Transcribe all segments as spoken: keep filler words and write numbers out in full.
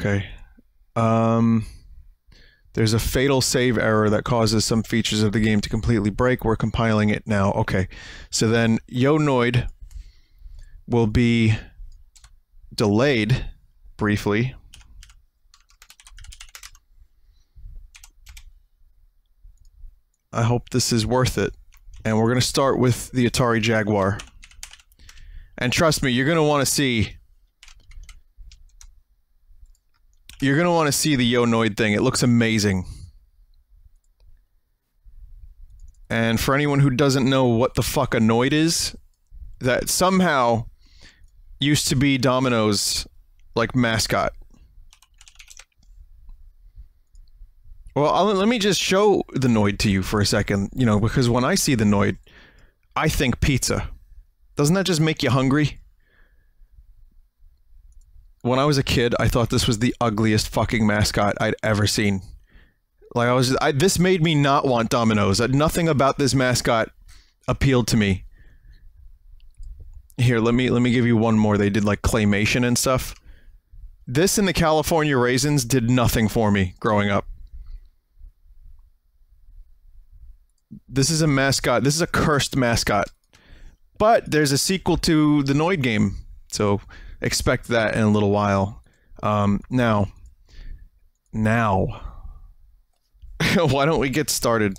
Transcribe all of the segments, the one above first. Okay. Um, there's a fatal save error that causes some features of the game to completely break. We're compiling it now. Okay. So then Yo Noid will be delayed briefly. I hope this is worth it. And we're going to start with the Atari Jaguar. And trust me, you're going to want to see... You're going to want to see the Yo Noid thing. It looks amazing. And for anyone who doesn't know what the fuck a Noid is, that somehow used to be Domino's, like, mascot. Well, I'll, let me just show the Noid to you for a second, you know, because when I see the Noid, I think pizza. Doesn't that just make you hungry? When I was a kid, I thought this was the ugliest fucking mascot I'd ever seen. Like, I was- I, this made me not want Domino's. Nothing about this mascot appealed to me. Here, let me- let me give you one more. They did, like, claymation and stuff. This and the California Raisins did nothing for me growing up. This is a mascot. This is a cursed mascot. But there's a sequel to the Noid game, so expect that in a little while. Um, now. Now. Why don't we get started?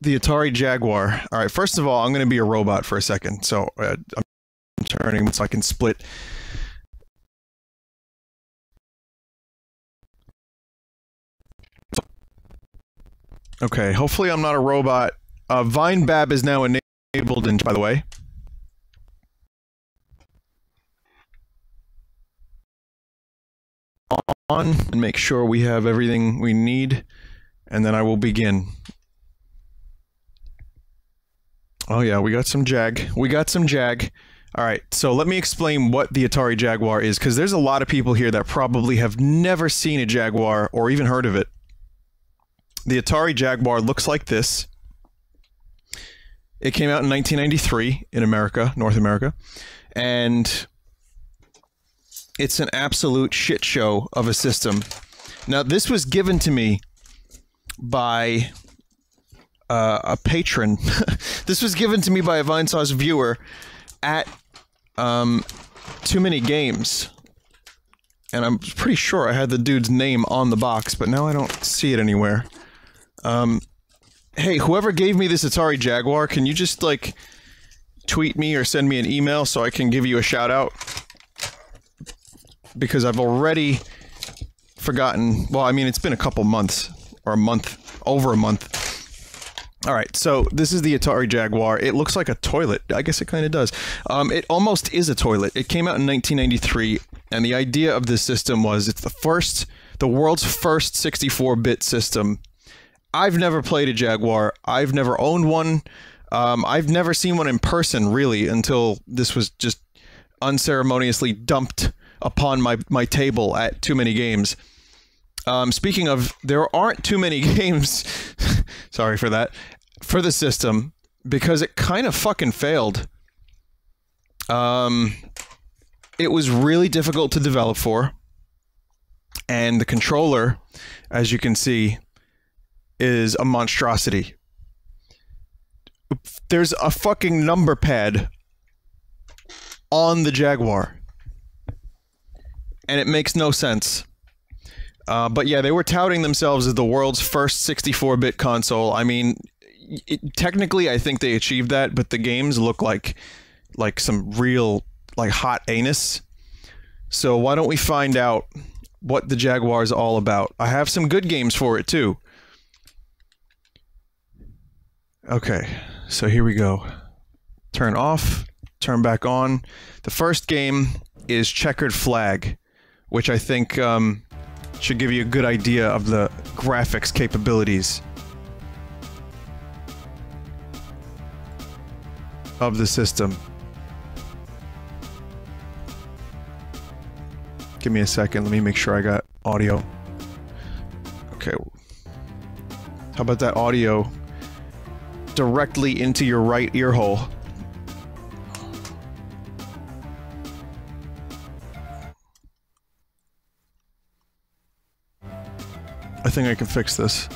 The Atari Jaguar. Alright, first of all, I'm going to be a robot for a second, so uh, I'm turning so I can split... Okay, hopefully I'm not a robot. Uh, VineBab is now enabled, in, by the way. On, and make sure we have everything we need, and then I will begin. Oh yeah, we got some Jag. We got some Jag. Alright, so let me explain what the Atari Jaguar is, because there's a lot of people here that probably have never seen a Jaguar, or even heard of it. The Atari Jaguar looks like this. It came out in nineteen ninety-three in America, North America, and it's an absolute shit show of a system. Now, this was given to me by uh, a patron. This was given to me by a Vine Sauce viewer at um, Too Many Games. And I'm pretty sure I had the dude's name on the box, but now I don't see it anywhere. Um, hey, whoever gave me this Atari Jaguar, can you just, like, tweet me or send me an email so I can give you a shout-out? Because I've already forgotten... Well, I mean, it's been a couple months. Or a month. Over a month. Alright, so this is the Atari Jaguar. It looks like a toilet. I guess it kind of does. Um, it almost is a toilet. It came out in nineteen ninety-three, and the idea of this system was it's the first... the world's first sixty-four bit system. I've never played a Jaguar. I've never owned one. Um, I've never seen one in person, really, until this was just unceremoniously dumped upon my, my table at Too Many Games. Um, speaking of, there aren't too many games, sorry for that, for the system, because it kind of fucking failed. Um, it was really difficult to develop for, and the controller, as you can see, is a monstrosity. There's a fucking number pad on the Jaguar, and it makes no sense. Uh, but yeah, they were touting themselves as the world's first sixty-four bit console. I mean, it, technically, I think they achieved that, but the games look like, like some real, like, hot anus. So why don't we find out what the Jaguar is all about? I have some good games for it too. Okay, so here we go. Turn off, turn back on. The first game is Checkered Flag, which I think, um... should give you a good idea of the graphics capabilities of the system. Give me a second, let me make sure I got audio. Okay. How about that audio directly into your right ear hole? I think I can fix this.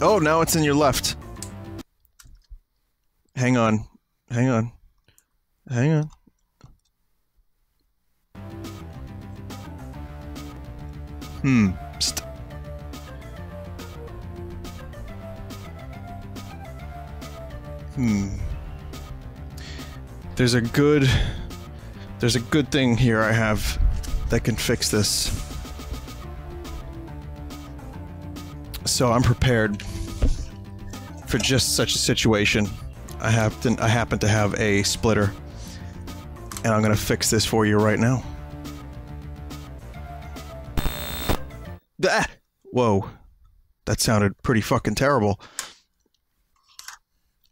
Oh, now it's in your left. Hang on. Hang on. Hang on. Hmm. Psst. Hmm. There's a good... There's a good thing here I have that can fix this. So I'm prepared for just such a situation. I happen, I happen to have a splitter, and I'm gonna fix this for you right now. Ah! Whoa. That sounded pretty fucking terrible.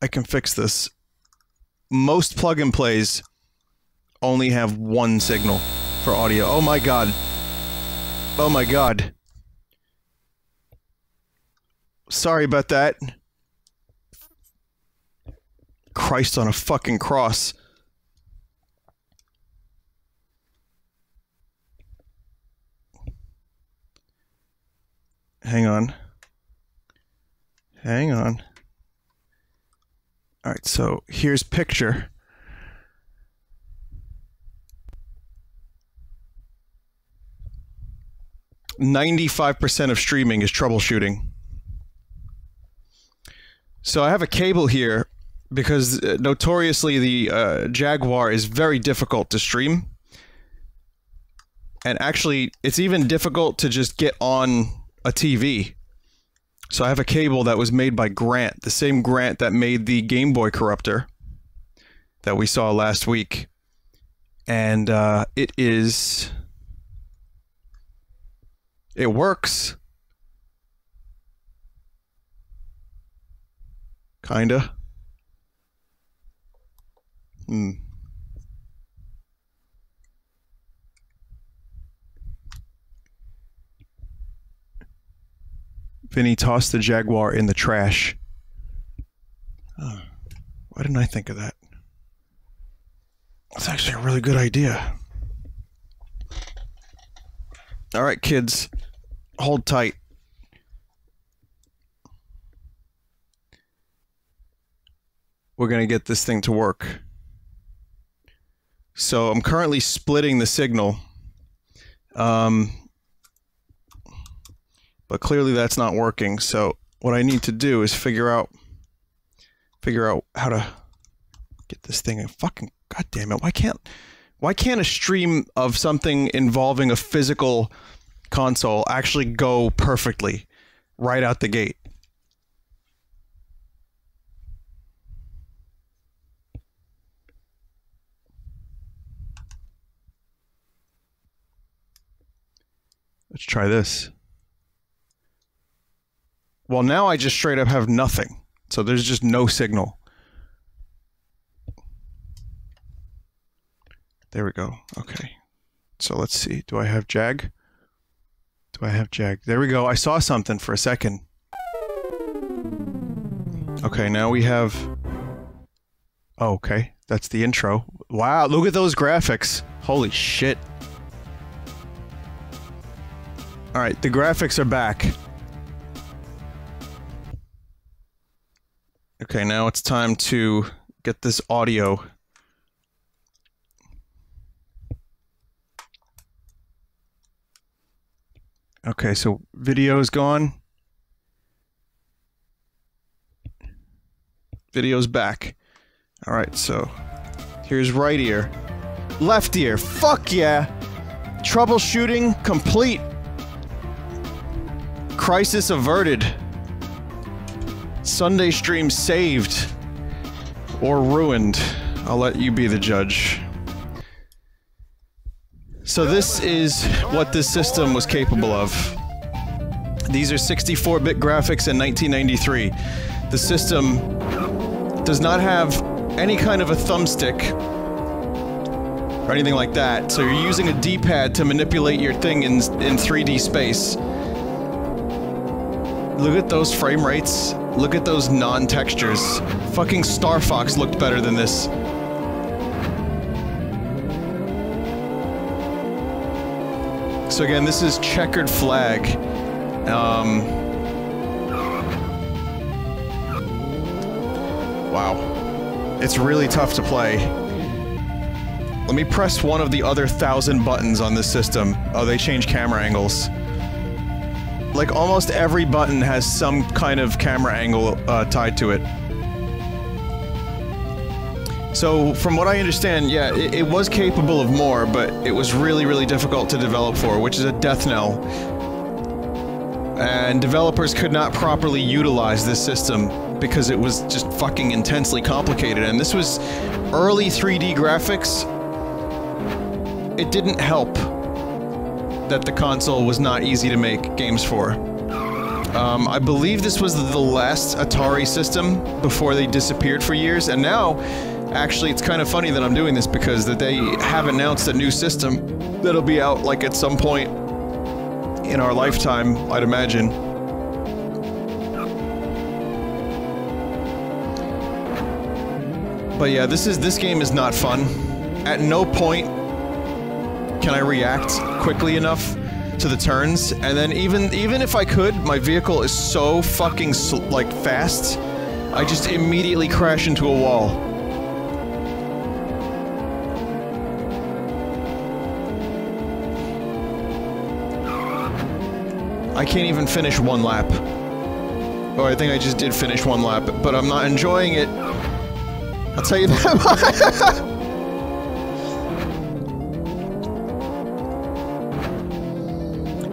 I can fix this. Most plug-and-plays only have one signal for audio. Oh my god. Oh my god. Sorry about that. Christ on a fucking cross. Hang on. Hang on. All right, so here's picture. ninety-five percent of streaming is troubleshooting. So I have a cable here because notoriously the uh, Jaguar is very difficult to stream. And actually, it's even difficult to just get on a T V. So I have a cable that was made by Grant, the same Grant that made the Game Boy Corrupter that we saw last week. And uh, it is... It works. Kinda. Hmm. Vinny tossed the Jaguar in the trash. Oh, why didn't I think of that? That's actually a really good idea. All right, kids. Hold tight. We're going to get this thing to work. So I'm currently splitting the signal. Um, but clearly that's not working. So what I need to do is figure out, figure out how to get this thing in fucking, God damn it. Why can't, why can't a stream of something involving a physical console actually go perfectly right out the gate? Let's try this. Well, now I just straight up have nothing. So there's just no signal. There we go. Okay. So let's see. Do I have Jag? Do I have Jag? There we go. I saw something for a second. Okay, now we have... Oh, okay. That's the intro. Wow, look at those graphics. Holy shit. Alright, the graphics are back. Okay, now it's time to get this audio. Okay, so video is gone. Video's back. Alright, so here's right ear. Left ear. Fuck yeah! Troubleshooting complete. Crisis averted. Sunday stream saved. Or ruined. I'll let you be the judge. So this is what this system was capable of. These are sixty-four bit graphics in nineteen ninety-three. The system does not have any kind of a thumbstick or anything like that, so you're using a D-pad to manipulate your thing in, in three D space. Look at those frame rates. Look at those non-textures. Fucking Star Fox looked better than this. So again, this is Checkered Flag. Um, wow. It's really tough to play. Let me press one of the other thousand buttons on this system. Oh, they change camera angles. Like, almost every button has some kind of camera angle uh, tied to it. So, from what I understand, yeah, it, it was capable of more, but it was really, really difficult to develop for, which is a death knell. And developers could not properly utilize this system, because it was just fucking intensely complicated, and this was early three D graphics. It didn't help that the console was not easy to make games for. Um, I believe this was the last Atari system before they disappeared for years, and now, actually, it's kind of funny that I'm doing this because that they have announced a new system that'll be out, like, at some point in our lifetime, I'd imagine. But yeah, this is- this game is not fun. At no point can I react quickly enough to the turns, and then even- even if I could, my vehicle is so fucking sl like fast, I just immediately crash into a wall. I can't even finish one lap. Or I think I just did finish one lap, but I'm not enjoying it. I'll tell you that.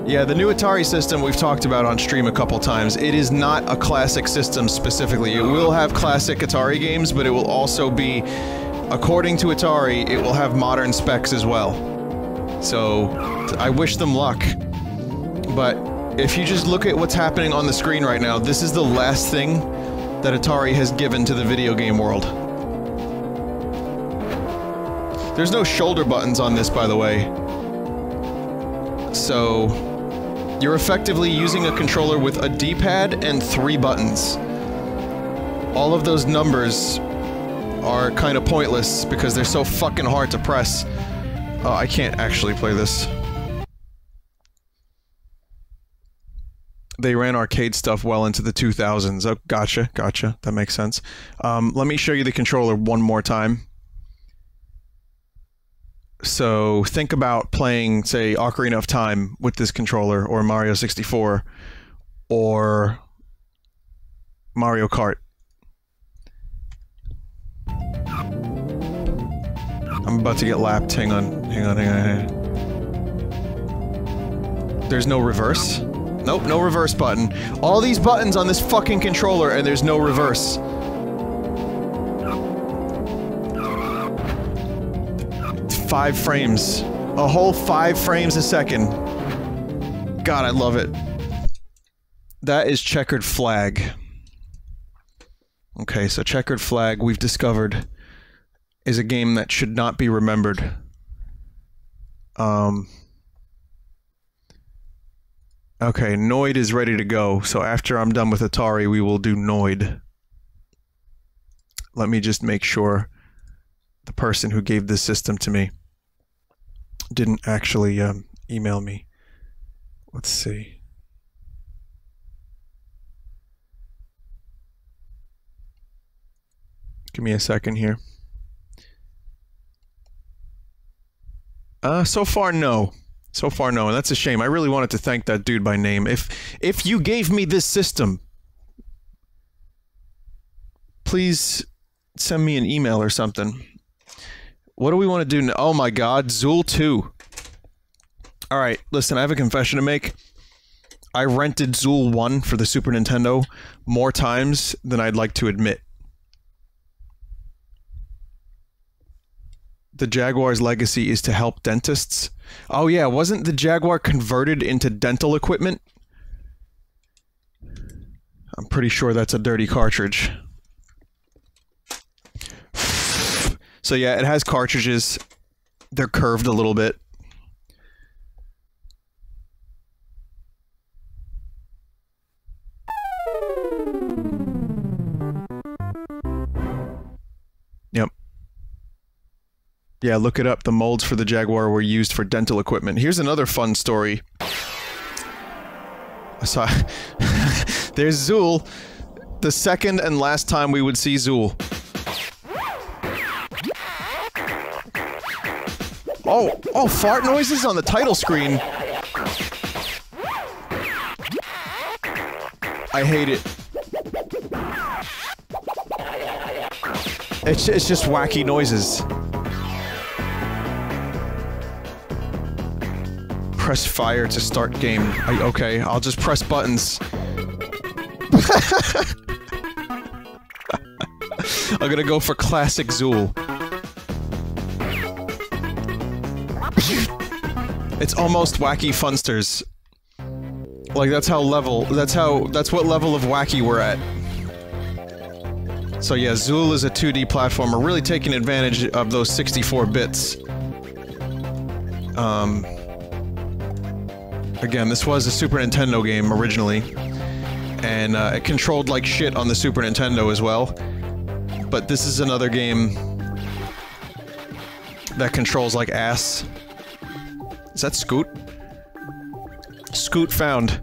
Yeah, the new Atari system we've talked about on stream a couple times. It is not a classic system specifically. It will have classic Atari games, but it will also be, according to Atari, it will have modern specs as well. So, I wish them luck. But if you just look at what's happening on the screen right now, this is the last thing that Atari has given to the video game world. There's no shoulder buttons on this, by the way. So, you're effectively using a controller with a D-pad and three buttons. All of those numbers are kind of pointless because they're so fucking hard to press. Uh, I can't actually play this. They ran arcade stuff well into the two thousands. Oh, gotcha, gotcha. That makes sense. Um, let me show you the controller one more time. So, think about playing, say, Ocarina of Time with this controller, or Mario sixty-four, or Mario Kart. I'm about to get lapped. Hang on, hang on, hang on. There's no reverse. Nope, no reverse button. All these buttons on this fucking controller, and there's no reverse. Five frames. A whole five frames a second. God, I love it. That is Checkered Flag. Okay, so Checkered Flag, we've discovered, is a game that should not be remembered. Um... Okay, Noid is ready to go, so after I'm done with Atari, we will do Noid. Let me just make sure the person who gave this system to me didn't actually um, email me. Let's see. Give me a second here. Uh, so far, no. So far, no, and that's a shame. I really wanted to thank that dude by name. If if you gave me this system, please send me an email or something. What do we want to do now? Oh my god, Zool two. Alright, listen, I have a confession to make. I rented Zool one for the Super Nintendo more times than I'd like to admit. The Jaguar's legacy is to help dentists. Oh yeah, wasn't the Jaguar converted into dental equipment? I'm pretty sure that's a dirty cartridge. So yeah, it has cartridges. They're curved a little bit. Yep. Yeah, look it up. The molds for the Jaguar were used for dental equipment. Here's another fun story. I saw... There's Zool. The second and last time we would see Zool. Oh, oh, fart noises on the title screen. I hate it. It's, it's just wacky noises. Press fire to start game. I, okay, I'll just press buttons. I'm gonna go for classic Zool. It's almost wacky funsters. Like, that's how level- that's how- that's what level of wacky we're at. So yeah, Zool is a two D platformer, really taking advantage of those sixty-four bits. Um... Again, this was a Super Nintendo game, originally. And, uh, it controlled like shit on the Super Nintendo as well. But this is another game... that controls like ass. Is that Scoot? Scoot found.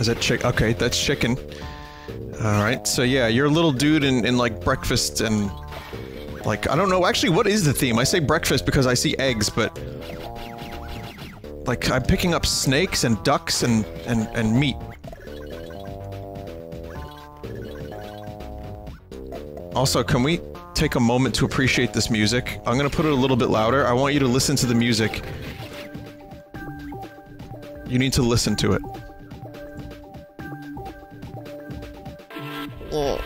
Is that chick? Okay, that's chicken. Alright, so yeah, you're a little dude in, in like breakfast and... Like, I don't know, actually what is the theme? I say breakfast because I see eggs, but... Like, I'm picking up snakes and ducks and, and, and meat. Also, can we take a moment to appreciate this music? I'm gonna put it a little bit louder. I want you to listen to the music. You need to listen to it. Oh.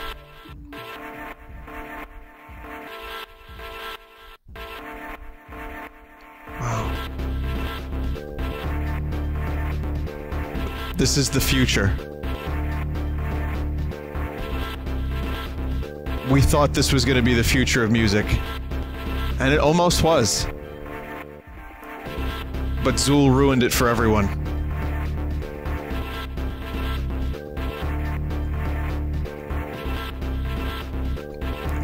Wow. This is the future. We thought this was going to be the future of music. And it almost was. But Zool ruined it for everyone.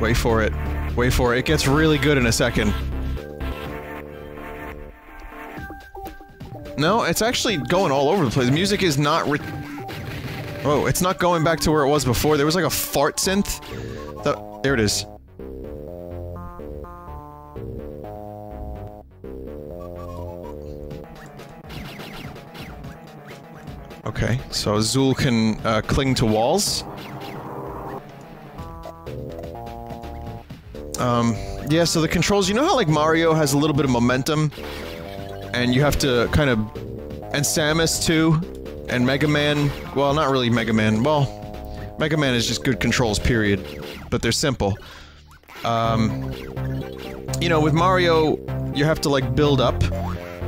Wait for it. Wait for it. It gets really good in a second. No, it's actually going all over the place. The music is not re- Oh, it's not going back to where it was before. There was like a fart synth. There it is. Okay, so Zool can uh, cling to walls. Um, yeah, so the controls, you know how like Mario has a little bit of momentum? And you have to kind of... And Samus too, and Mega Man, well not really Mega Man, well... Mega Man is just good controls, period. But they're simple. Um, you know, with Mario, you have to, like, build up.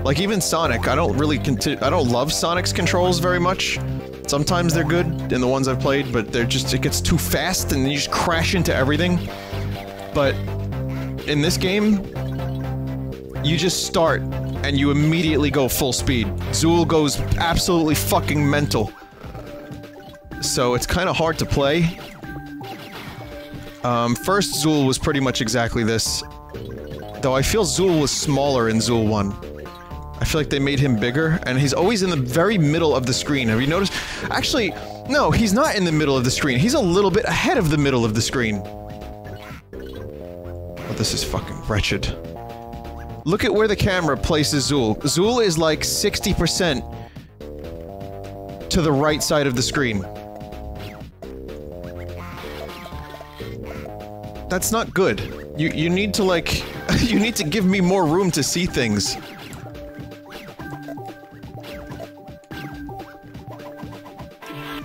Like, even Sonic, I don't really conti- I don't love Sonic's controls very much. Sometimes they're good, in the ones I've played, but they're just- it gets too fast, and you just crash into everything. But, in this game, you just start, and you immediately go full speed. Zool goes absolutely fucking mental. So it's kind of hard to play. Um, first Zool was pretty much exactly this. Though I feel Zool was smaller in Zool one. I feel like they made him bigger, and he's always in the very middle of the screen. Have you noticed? Actually, no, he's not in the middle of the screen. He's a little bit ahead of the middle of the screen. Oh, this is fucking wretched. Look at where the camera places Zool. Zool is like sixty percent to the right side of the screen. That's not good. You- you need to, like... you need to give me more room to see things.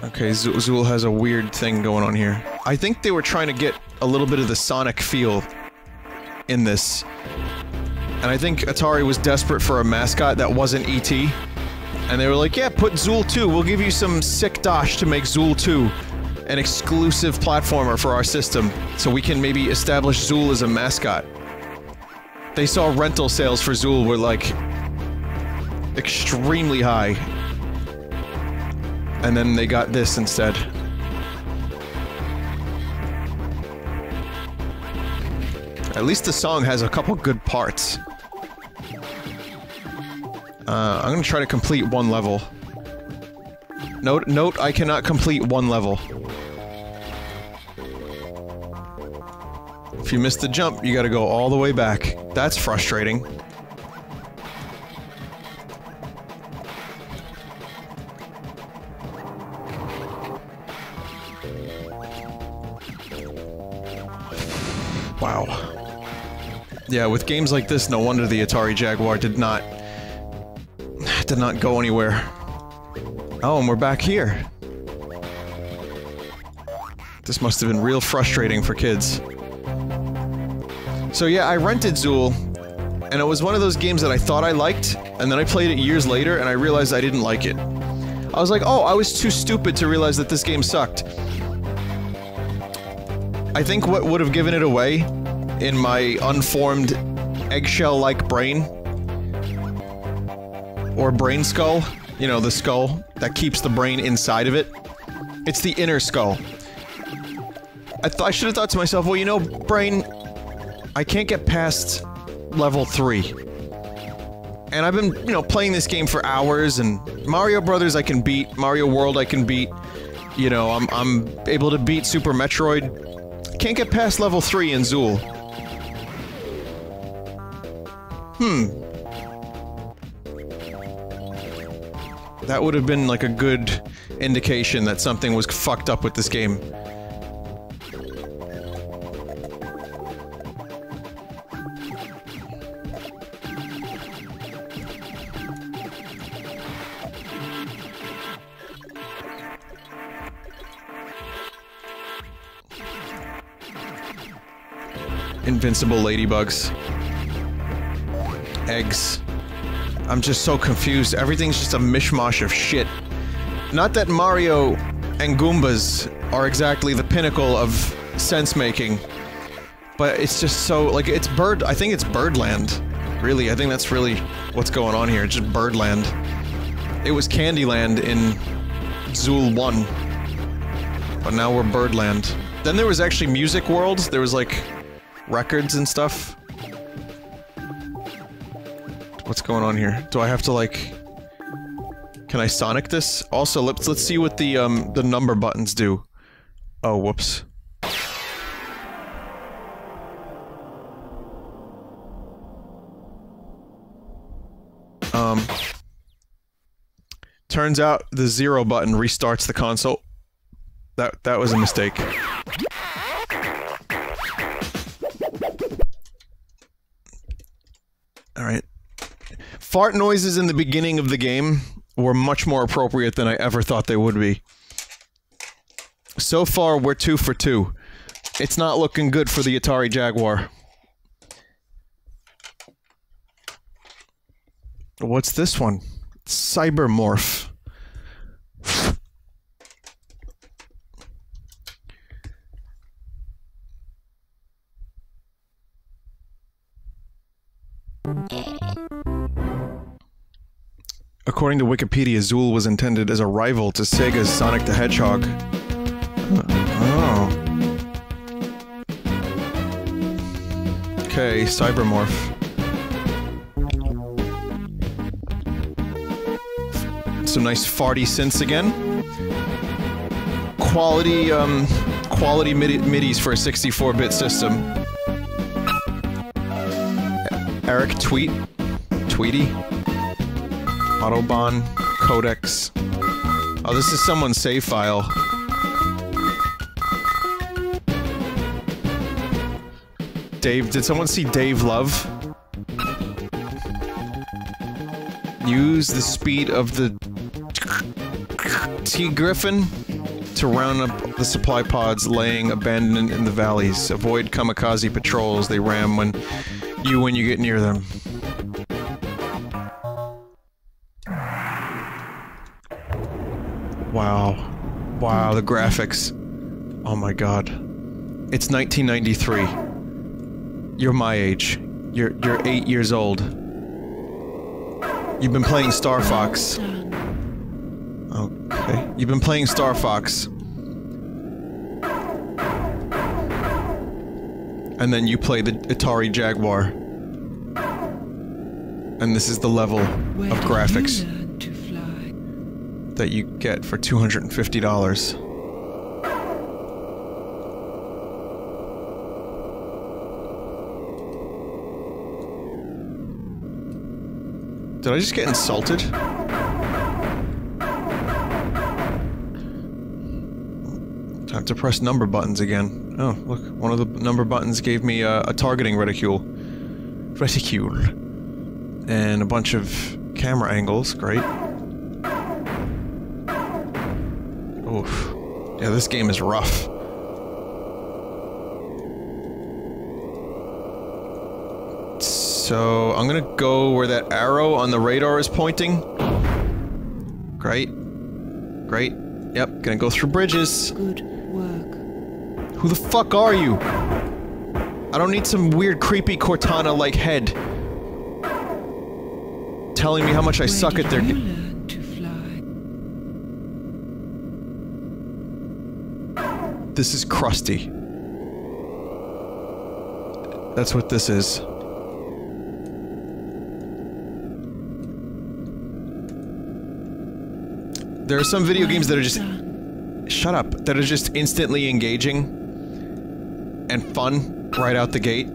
Okay, Zo- Zool has a weird thing going on here. I think they were trying to get a little bit of the Sonic feel in this. And I think Atari was desperate for a mascot that wasn't E T. And they were like, yeah, put Zool two, we'll give you some sick dosh to make Zool two. An exclusive platformer for our system, so we can maybe establish Zool as a mascot. They saw rental sales for Zool were, like, extremely high. And then they got this instead. At least the song has a couple good parts. Uh, I'm gonna try to complete one level. Note, note, I cannot complete one level. If you miss the jump, you gotta go all the way back. That's frustrating. Wow. Yeah, with games like this, no wonder the Atari Jaguar did not... did not go anywhere. Oh, and we're back here. This must have been real frustrating for kids. So yeah, I rented Zool, and it was one of those games that I thought I liked, and then I played it years later, and I realized I didn't like it. I was like, oh, I was too stupid to realize that this game sucked. I think what would have given it away, in my unformed, eggshell-like brain, or brain skull, you know, the skull that keeps the brain inside of it, it's the inner skull. I, th I should have thought to myself, well, you know, brain, I can't get past level three. And I've been, you know, playing this game for hours, and Mario Brothers I can beat, Mario World I can beat, you know, I'm, I'm able to beat Super Metroid. I can't get past level three in Zool. Hmm. That would have been like a good indication that something was fucked up with this game. Invincible ladybugs. Eggs. I'm just so confused. Everything's just a mishmash of shit. Not that Mario and Goombas are exactly the pinnacle of sense-making, but it's just so, like, it's bird- I think it's Birdland. Really, I think that's really what's going on here, just Birdland. It was Candyland in Zool one, but now we're Birdland. Then there was actually Music World, there was like... records and stuff. What's going on here? Do I have to, like... Can I Sonic this? Also, let's let's see what the, um, the number buttons do. Oh, whoops. Um... Turns out the zero button restarts the console. That- that was a mistake. Alright. Fart noises in the beginning of the game were much more appropriate than I ever thought they would be. So far, we're two for two. It's not looking good for the Atari Jaguar. What's this one? Cybermorph. According to Wikipedia, Zool was intended as a rival to Sega's Sonic the Hedgehog. Oh. Okay, Cybermorph. Some nice farty synths again. Quality, um, quality midi midis for a sixty-four bit system. Eric Tweet? Tweety? Autobahn, Codex. Oh, this is someone's save file. Dave, did someone see Dave Love? Use the speed of the T-Griffin to round up the supply pods laying abandoned in the valleys. Avoid kamikaze patrols they ram when you when you get near them. Wow. Wow, the graphics. Oh my god. It's nineteen ninety-three. You're my age. You're- you're eight years old. You've been playing Star Fox. Okay. You've been playing Star Fox. And then you play the Atari Jaguar. And this is the level Where of graphics you fly? that you get for two hundred fifty dollars. Did I just get insulted? Time to press number buttons again. Oh, look, one of the number buttons gave me uh, a targeting reticule. Reticule. And a bunch of camera angles, great. Oof. Yeah, this game is rough. So, I'm gonna go where that arrow on the radar is pointing. Great. Great. Yep, gonna go through bridges. Good work. Who the fuck are you? I don't need some weird, creepy Cortana-like head telling me how much I where suck at their game. This is crusty. That's what this is. There are some video games that are just... Shut up. That are just instantly engaging. And fun. Right out the gate.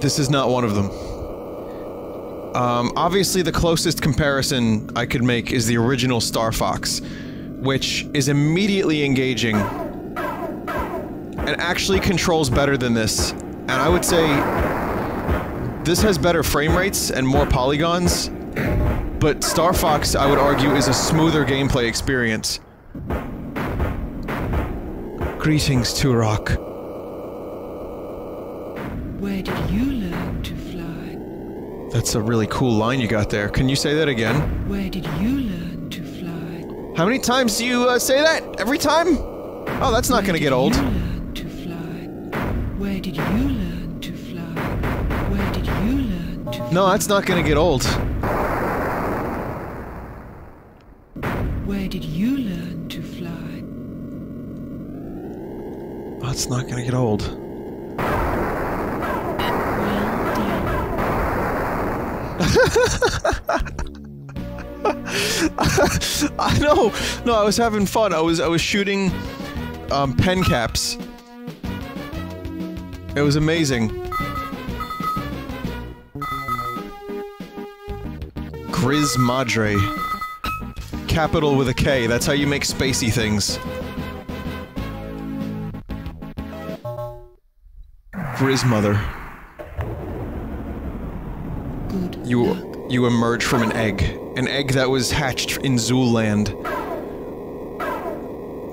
This is not one of them. Um, obviously the closest comparison I could make is the original Star Fox, which is immediately engaging and actually controls better than this. And I would say this has better frame rates and more polygons. But Star Fox, I would argue, is a smoother gameplay experience. Greetings, Turok. Where did you learn to fly? That's a really cool line you got there. Can you say that again? Where did you learn to fly? How many times do you uh, say that? Every time? Oh, that's not Where gonna get old. Where did you learn to fly? Where did you learn to fly? Where did you learn to fly? No, that's not gonna get old. Where did you learn to fly? That's not gonna get old. I know. No, I was having fun. I was I was shooting um, pen caps. It was amazing. Grizz Madre. Capital with a K, that's how you make spacey things. Grismother. Good you, you emerge from an egg. An egg that was hatched in Zooland.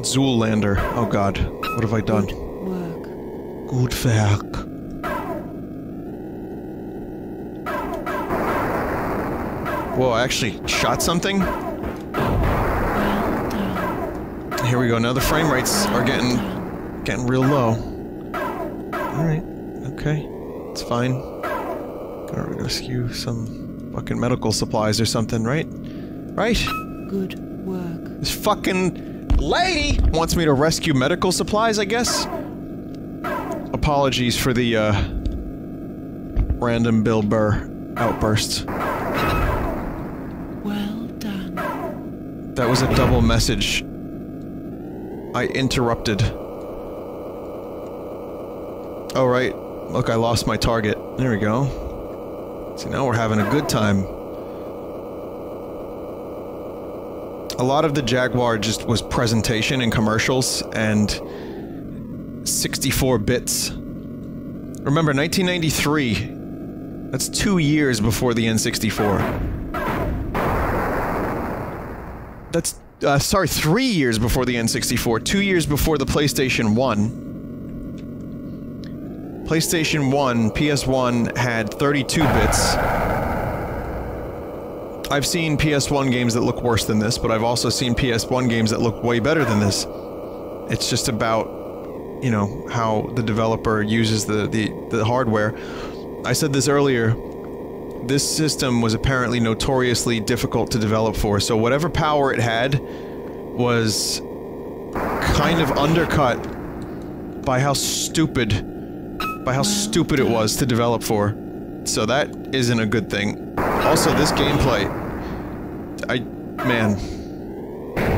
Zoolander. Oh god, what have I done? Good work. Good work. Whoa, I actually shot something? Here we go. Now the frame rates are getting getting real low. All right. Okay. It's fine. Gotta rescue some fucking medical supplies or something, right? Right? Good work. This fucking lady wants me to rescue medical supplies, I guess. Apologies for the uh random Bill Burr outburst. Well done. That was a double message. I interrupted. Oh, right. Look, I lost my target. There we go. See, now we're having a good time. A lot of the Jaguar just was presentation and commercials and sixty-four bits. Remember, nineteen ninety-three. That's two years before the N sixty-four. That's... Uh, sorry, three years before the N sixty-four, two years before the PlayStation one. PlayStation one, P S one had thirty-two bits. I've seen P S one games that look worse than this, but I've also seen P S one games that look way better than this. It's just about, you know, how the developer uses the, the, the hardware. I said this earlier. This system was apparently notoriously difficult to develop for, so whatever power it had was kind of undercut by how stupid by how stupid it was to develop for. So that isn't a good thing. Also, this gameplay... I... man.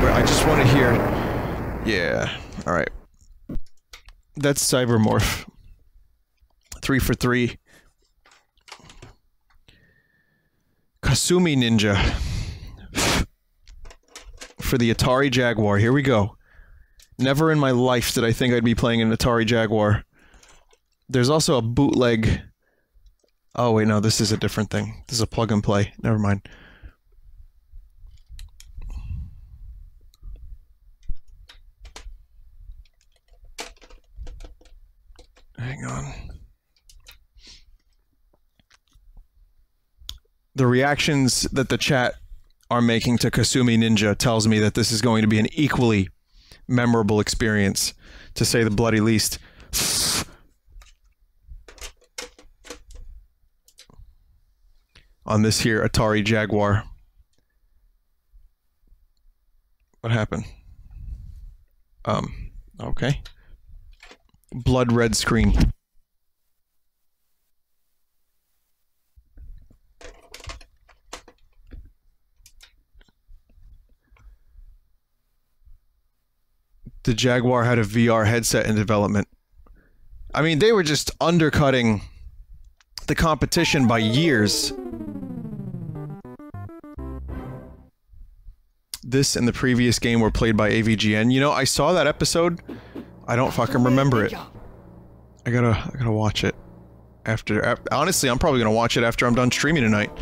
I just want to hear... Yeah. Alright. That's Cybermorph. Three for three. Kasumi Ninja. For the Atari Jaguar. Here we go. Never in my life did I think I'd be playing an Atari Jaguar. There's also a bootleg... Oh wait, no, this is a different thing. This is a plug and play. Never mind. Hang on. The reactions that the chat are making to Kasumi Ninja tells me that this is going to be an equally memorable experience, to say the bloody least. On this here Atari Jaguar. What happened? Um, okay. Blood red screen. The Jaguar had a V R headset in development. I mean, they were just undercutting the competition by years. This and the previous game were played by A V G N. You know, I saw that episode. I don't fucking remember it. I gotta, I gotta watch it. After, uh, honestly, I'm probably gonna watch it after I'm done streaming tonight.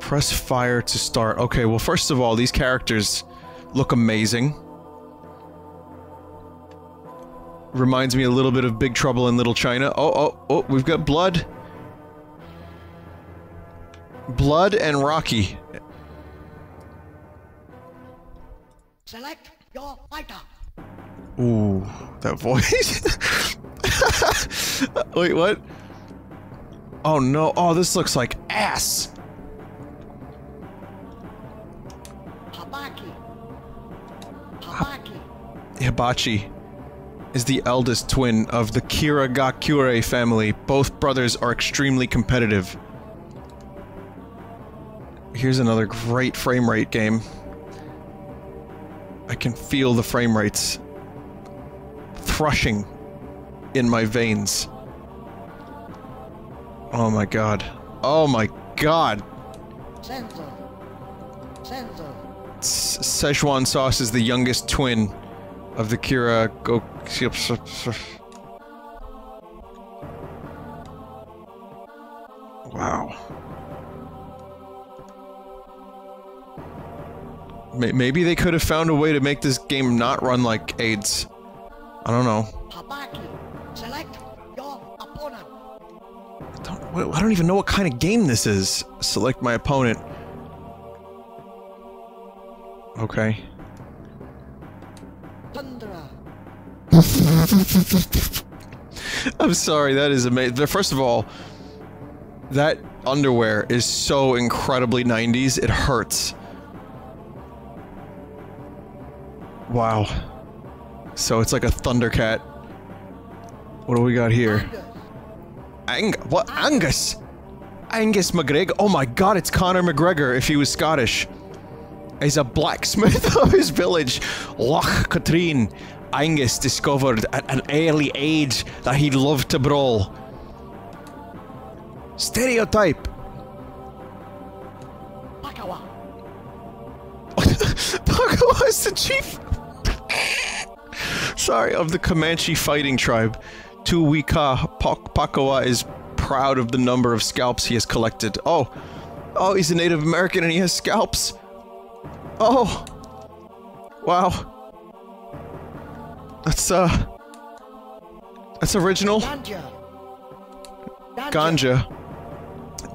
Press fire to start. Okay, well, first of all, these characters look amazing. Reminds me a little bit of Big Trouble in Little China. Oh, oh, oh, we've got blood. Blood and Rocky. Select your fighter. Ooh, that voice. Wait, what? Oh no, oh, this looks like ass. Hibachi. Hibachi. Hibachi is the eldest twin of the Kiragakure family. Both brothers are extremely competitive. Here's another great frame rate game. I can feel the frame rates thrushing in my veins. Oh my god. Oh my god! Senzo. Senzo. Szechuan sauce is the youngest twin of the Kira Go... Wow. Maybe they could have found a way to make this game not run like AIDS. I don't know. Select your opponent. I don't, I don't even know what kind of game this is. Select my opponent. Okay. I'm sorry, that is amazing. First of all, that underwear is so incredibly nineties, it hurts. Wow. So it's like a Thundercat. What do we got here? Ang- what? Angus! Angus McGregor? Oh my god, it's Conor McGregor if he was Scottish. He's a blacksmith of his village, Loch Katrine. Angus discovered at an early age that he loved to brawl. Stereotype! Pakawa. Pakawa is the chief! Sorry, of the Comanche fighting tribe. Tuwika Pakawa is proud of the number of scalps he has collected. Oh. Oh, he's a Native American and he has scalps. Oh. Wow. That's, uh... That's original. Ganja. Ganja.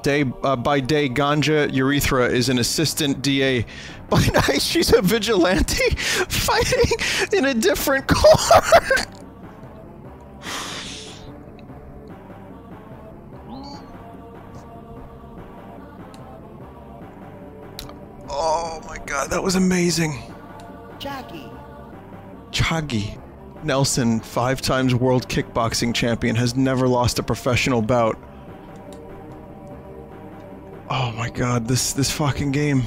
Day, uh, by day, Ganja Urethra is an assistant D A. By night, she's a vigilante fighting in a different court. Oh my god, that was amazing. Chagi. Chagi. Nelson, five times world kickboxing champion, has never lost a professional bout. Oh my god, this this fucking game.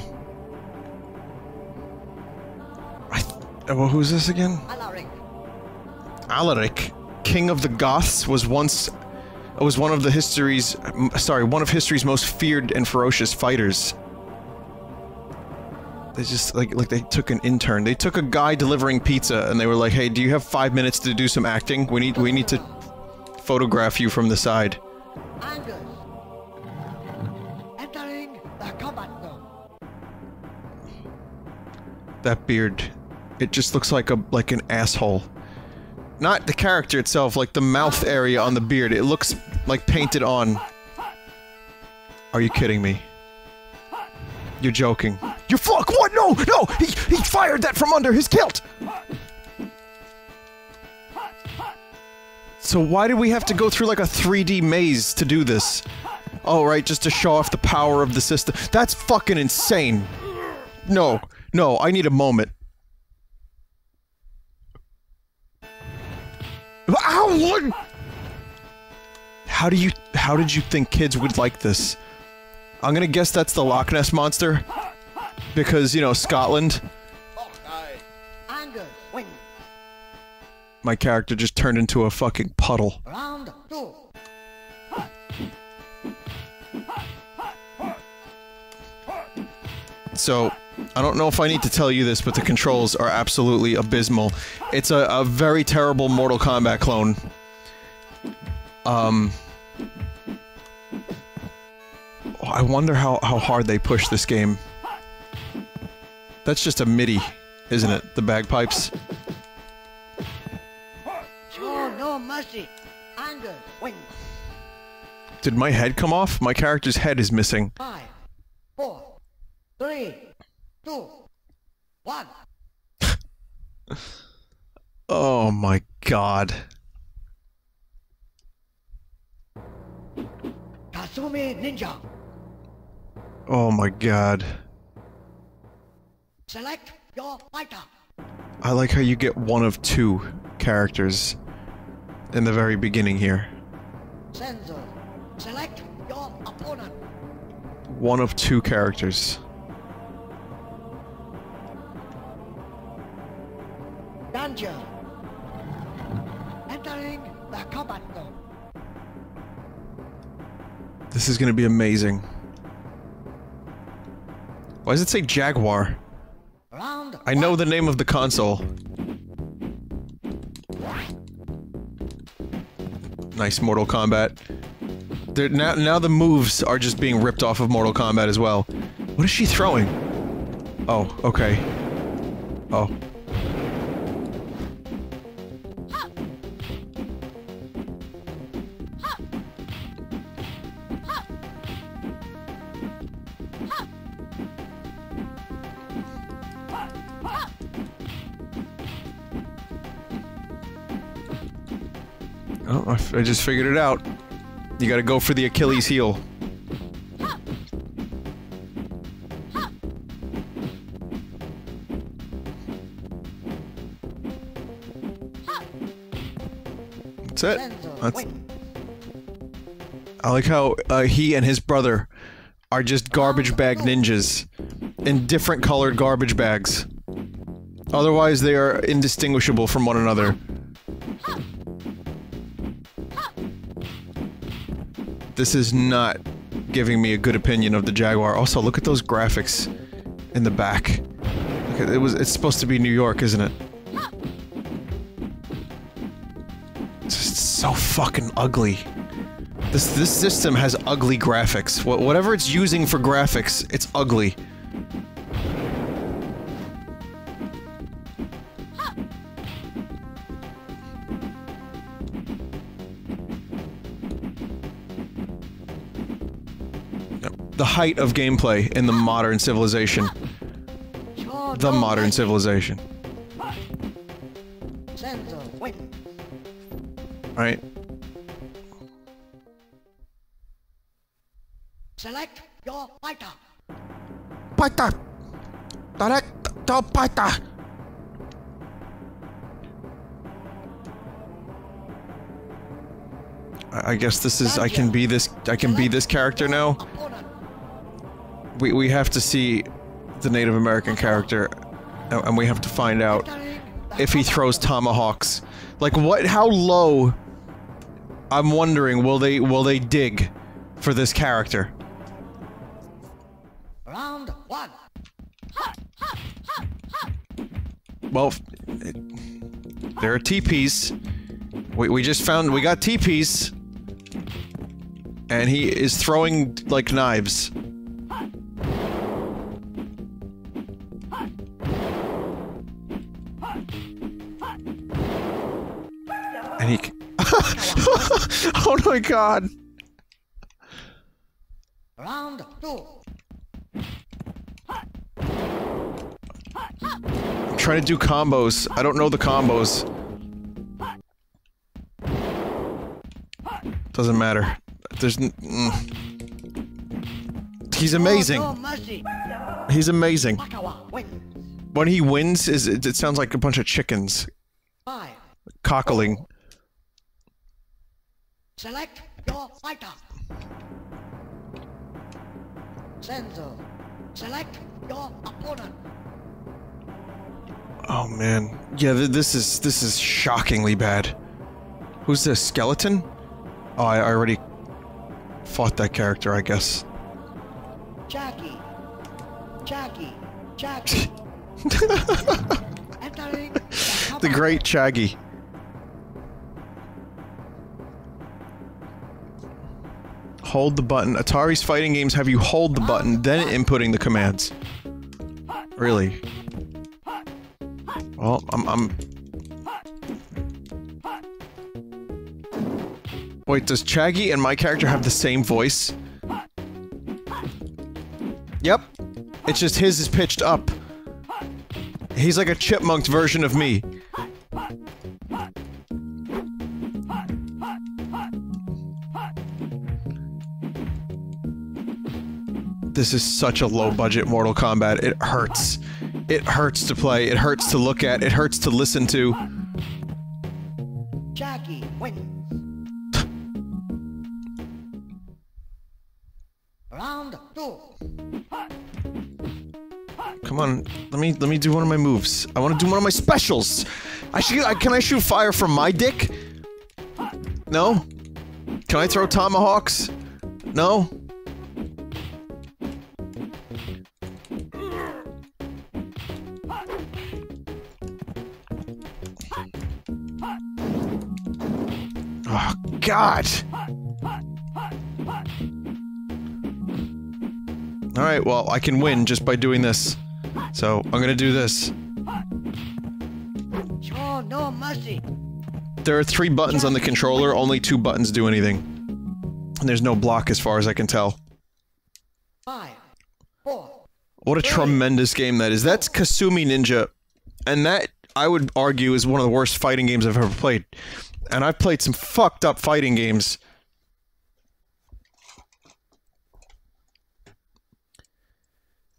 I th well, who's this again? Alaric. Alaric, king of the Goths, was once was one of the history's sorry, one of history's most feared and ferocious fighters. They just, like, like, they took an intern. They took a guy delivering pizza, and they were like, hey, do you have five minutes to do some acting? We need, we need to photograph you from the side. Angus. Entering the combat zone. That beard. It just looks like a, like an asshole. Not the character itself, like the mouth area on the beard. It looks, like, painted on. Are you kidding me? You're joking. You fuck! What? No! No! He, he fired that from under his kilt! So why did we have to go through like a three D maze to do this? Oh, right, just to show off the power of the system. That's fucking insane! No. No, I need a moment. Ow! What? How do you- how did you think kids would like this? I'm gonna guess that's the Loch Ness Monster. Because, you know, Scotland. My character just turned into a fucking puddle. Round two. So, I don't know if I need to tell you this, but the controls are absolutely abysmal. It's a, a very terrible Mortal Kombat clone. Um... Oh, I wonder how, how hard they push this game. That's just a MIDI, isn't it? The bagpipes. Show no mercy. Anger wins. Did my head come off? My character's head is missing. Five, four, three, two, one. Oh my god. Kasumi Ninja. Oh my god. Select your fighter. I like how you get one of two characters in the very beginning here. Senzo. Select your opponent. One of two characters. Danger. Entering the combat zone. This is gonna be amazing. Why does it say Jaguar? I know the name of the console. Nice Mortal Kombat. They're now, now the moves are just being ripped off of Mortal Kombat as well. What is she throwing? Oh, okay. Oh. I just figured it out. You gotta go for the Achilles heel. That's it. That's... I like how uh, he and his brother are just garbage bag ninjas. In different colored garbage bags. Otherwise they are indistinguishable from one another. This is not giving me a good opinion of the Jaguar. Also, look at those graphics in the back. Look at, it was, it's supposed to be New York, isn't it? It's just so fucking ugly. This this system has ugly graphics. Wh whatever it's using for graphics, it's ugly. The height of gameplay in the modern civilization. The modern civilization. Alright. Select your fighter. Fighter! Direct the fighter! I guess this is, I can be this, I can be this character now. We, we have to see the Native American character, and we have to find out if he throws tomahawks. Like, what, how low, I'm wondering, will they, will they dig for this character? Round one. Well, there are T Ps. We, we just found, we got T Ps. And he is throwing, like, knives. And he... Oh my god! Round two. I'm trying to do combos. I don't know the combos. Doesn't matter. There's... N mm. He's amazing. He's amazing. When he wins, is it, it sounds like a bunch of chickens. Cockling. Select your fighter. Sensor. Select your opponent. Oh man, yeah, th this is this is shockingly bad. Who's this skeleton? Oh, I, I already fought that character, I guess. Jackie, Jackie, Jackie. The great Chaggy. Hold the button. Atari's fighting games have you hold the button, then inputting the commands. Really? Well, I'm... I'm... Wait, does Chaggy and my character have the same voice? Yep. It's just his is pitched up. He's like a chipmunked version of me. This is such a low-budget Mortal Kombat. It hurts. It hurts to play. It hurts to look at. It hurts to listen to. Jackie wins. Round two. Come on, let me let me do one of my moves. I want to do one of my specials. I should. I, can I shoot fire from my dick? No. Can I throw tomahawks? No. Oh, God! Alright, well, I can win just by doing this. So, I'm gonna do this. Show no mercy. There are three buttons on the controller, only two buttons do anything. And there's no block as far as I can tell. Five, four, what a three, tremendous game that is. That's Kasumi Ninja. And that, I would argue, is one of the worst fighting games I've ever played. And I've played some fucked up fighting games.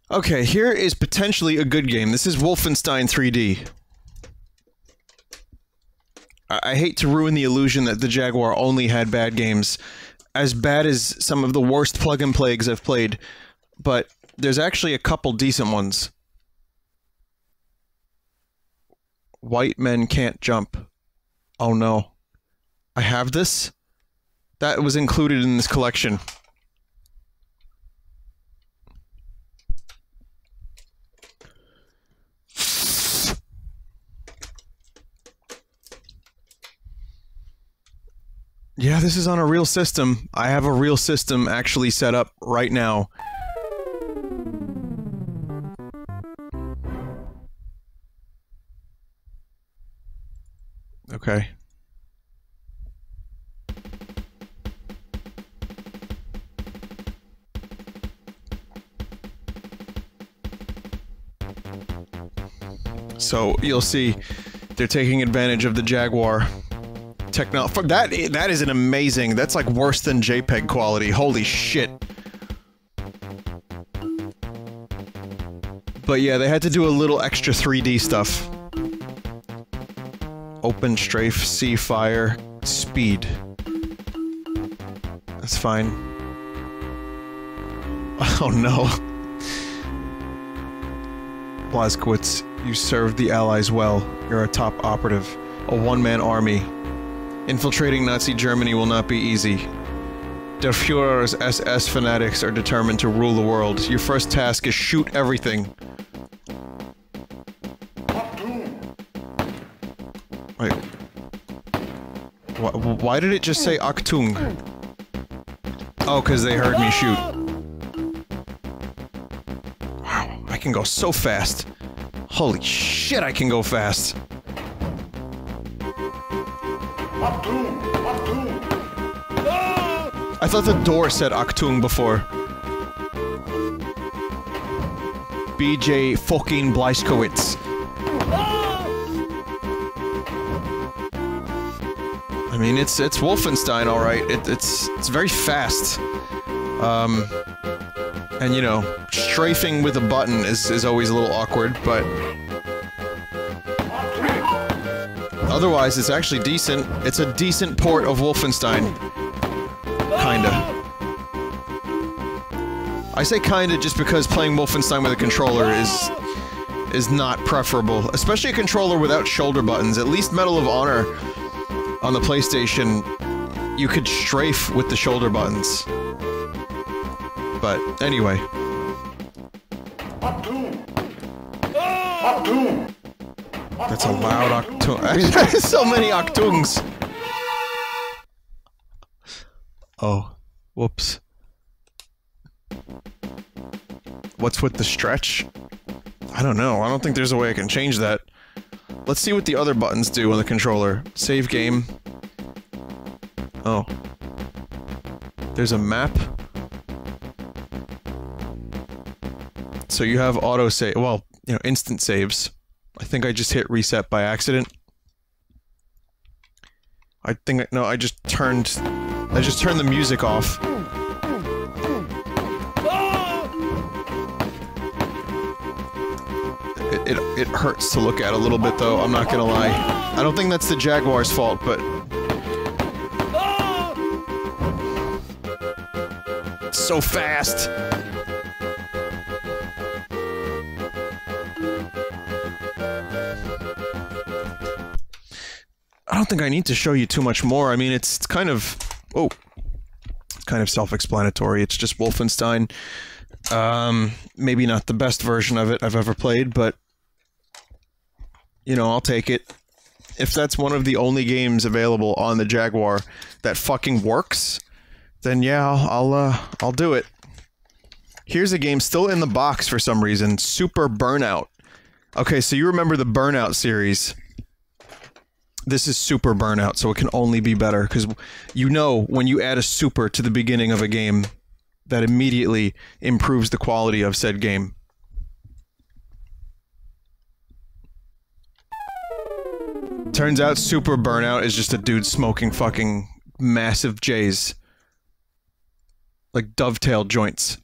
Okay, here is potentially a good game. This is Wolfenstein three D. I, I hate to ruin the illusion that the Jaguar only had bad games. As bad as some of the worst plug-and-play games I've played. But there's actually a couple decent ones. White Men Can't Jump. Oh no. I have this? That was included in this collection. Yeah, this is on a real system. I have a real system actually set up right now. Okay. So, you'll see, they're taking advantage of the Jaguar technology. That, that is an amazing, that's like worse than JPEG quality, holy shit. But yeah, they had to do a little extra three D stuff. Open strafe, see fire, speed. That's fine. Oh no. Blazkowicz, you served the Allies well. You're a top operative. A one-man army. Infiltrating Nazi Germany will not be easy. Der Fuhrer's S S fanatics are determined to rule the world. Your first task is shoot everything. Wait. Why, why did it just say Achtung? Oh, because they heard me shoot. Wow, I can go so fast. Holy shit, I can go fast. I thought the door said Achtung before. B J fucking Blazkowicz. I mean, it's it's Wolfenstein, all right. It, it's it's very fast. Um, and you know, strafing with a button is is always a little awkward, but otherwise, it's actually decent. It's a decent port of Wolfenstein. Kinda. I say kinda just because playing Wolfenstein with a controller is... is not preferable. Especially a controller without shoulder buttons. At least Medal of Honor on the PlayStation, you could strafe with the shoulder buttons. But, anyway. That's a loud Achtung. So many Achtungs! Oh, whoops. What's with the stretch? I don't know. I don't think there's a way I can change that. Let's see what the other buttons do on the controller. Save game. Oh. There's a map. So you have auto save. Well, you know, instant saves. I think I just hit reset by accident. I think I, no, I just turned... I just turned the music off. It, it, it hurts to look at a little bit, though, I'm not gonna lie. I don't think that's the Jaguar's fault, but... It's so fast! I don't think I need to show you too much more, I mean, it's, it's kind of... Oh, it's kind of self-explanatory. It's just Wolfenstein. Um, maybe not the best version of it I've ever played, but you know, I'll take it. If that's one of the only games available on the Jaguar that fucking works, then yeah, I'll I'll, uh, I'll do it. Here's a game still in the box for some reason. Super Burnout. Okay, so you remember the Burnout series. This is Super Burnout, so it can only be better, because you know when you add a super to the beginning of a game, that immediately improves the quality of said game. Turns out Super Burnout is just a dude smoking fucking massive J's. Like dovetail joints.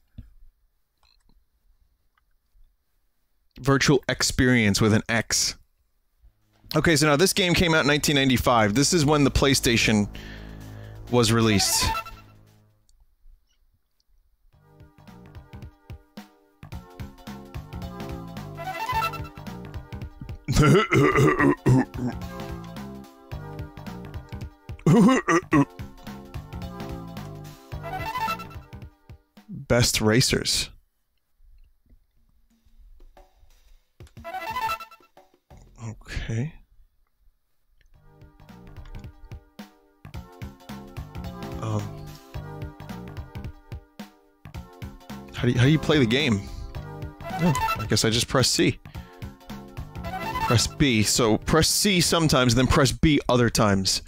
Virtual experience with an X. Okay, so now this game came out in nineteen ninety-five. This is when the PlayStation was released. Best racers. Okay. Um, how do you, how do you play the game? Oh, I guess I just press C. Press B. So press C sometimes, then press B other times.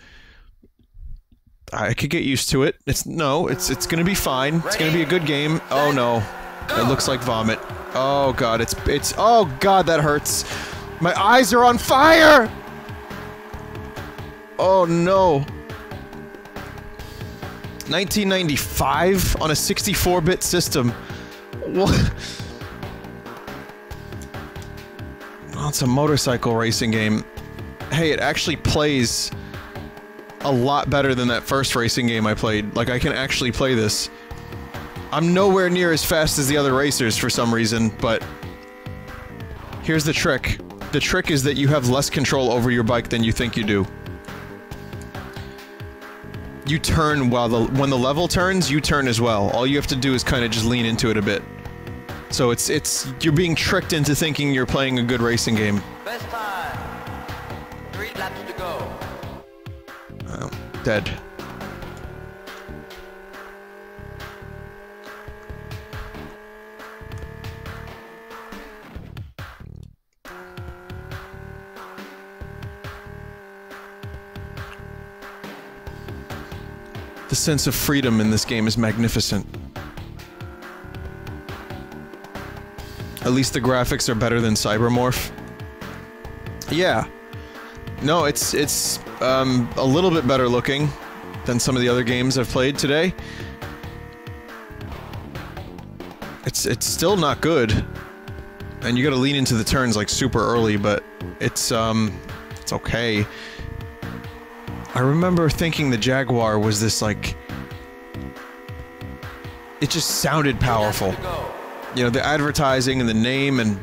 I could get used to it. It's no, it's it's gonna be fine. It's gonna be a good game. Oh no, it looks like vomit. Oh god, it's it's. Oh god, that hurts. My eyes are on fire. Oh no. nineteen ninety-five on a sixty-four bit system. What? Well, it's a motorcycle racing game. Hey, it actually plays a lot better than that first racing game I played. Like, I can actually play this. I'm nowhere near as fast as the other racers for some reason, but here's the trick. The trick is that you have less control over your bike than you think you do. You turn while the- when the level turns, you turn as well. All you have to do is kind of just lean into it a bit. So it's- it's- you're being tricked into thinking you're playing a good racing game. Best time. Three laps to go. Oh, dead. The sense of freedom in this game is magnificent. At least the graphics are better than Cybermorph. Yeah. No, it's it's um, a little bit better looking than some of the other games I've played today. It's it's still not good, and you got to lean into the turns like super early, but it's um it's okay. I remember thinking the Jaguar was this, like, it just sounded powerful. You know, the advertising and the name and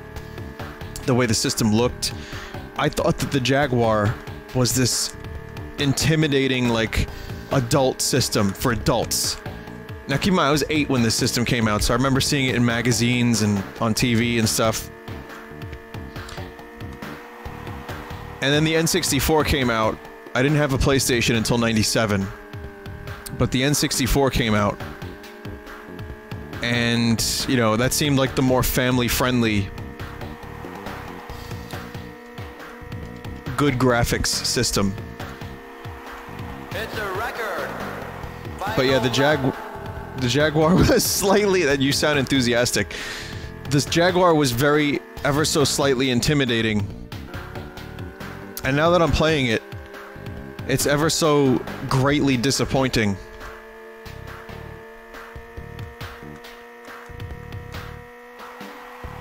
the way the system looked. I thought that the Jaguar was this intimidating, like, adult system for adults. Now, keep in mind, I was eight when this system came out, so I remember seeing it in magazines and on T V and stuff. And then the N sixty-four came out. I didn't have a PlayStation until ninety-seven, but the N sixty-four came out, and, you know, that seemed like the more family-friendly, good graphics system. It's a record. But yeah, the Jag- the Jaguar was slightly, that you sound enthusiastic. This Jaguar was very, ever so slightly intimidating, and now that I'm playing it, it's ever so greatly disappointing.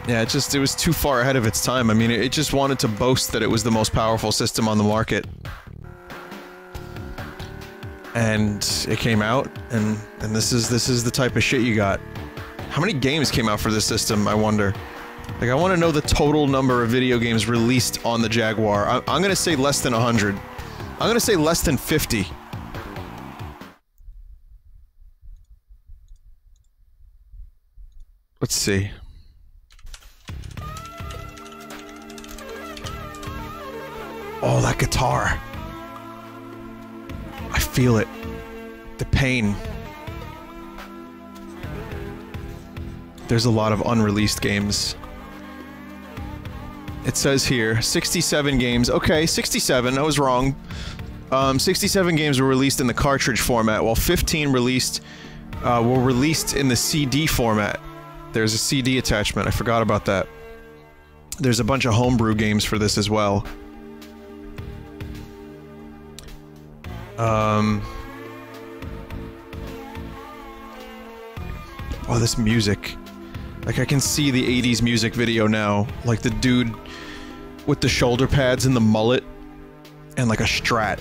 Yeah, it just, it was too far ahead of its time. I mean, it just wanted to boast that it was the most powerful system on the market. And it came out, and, and this is, this is the type of shit you got. How many games came out for this system, I wonder? Like, I want to know the total number of video games released on the Jaguar. I, I'm gonna say less than one hundred. I'm gonna say less than fifty. Let's see. Oh, that guitar. I feel it. The pain. There's a lot of unreleased games. It says here, sixty-seven games. Okay, sixty-seven, I was wrong. Um, sixty-seven games were released in the cartridge format, while fifteen released, uh, were released in the C D format. There's a C D attachment, I forgot about that. There's a bunch of homebrew games for this as well. Um... Oh, this music. Like, I can see the eighties music video now, like the dude with the shoulder pads and the mullet and like a Strat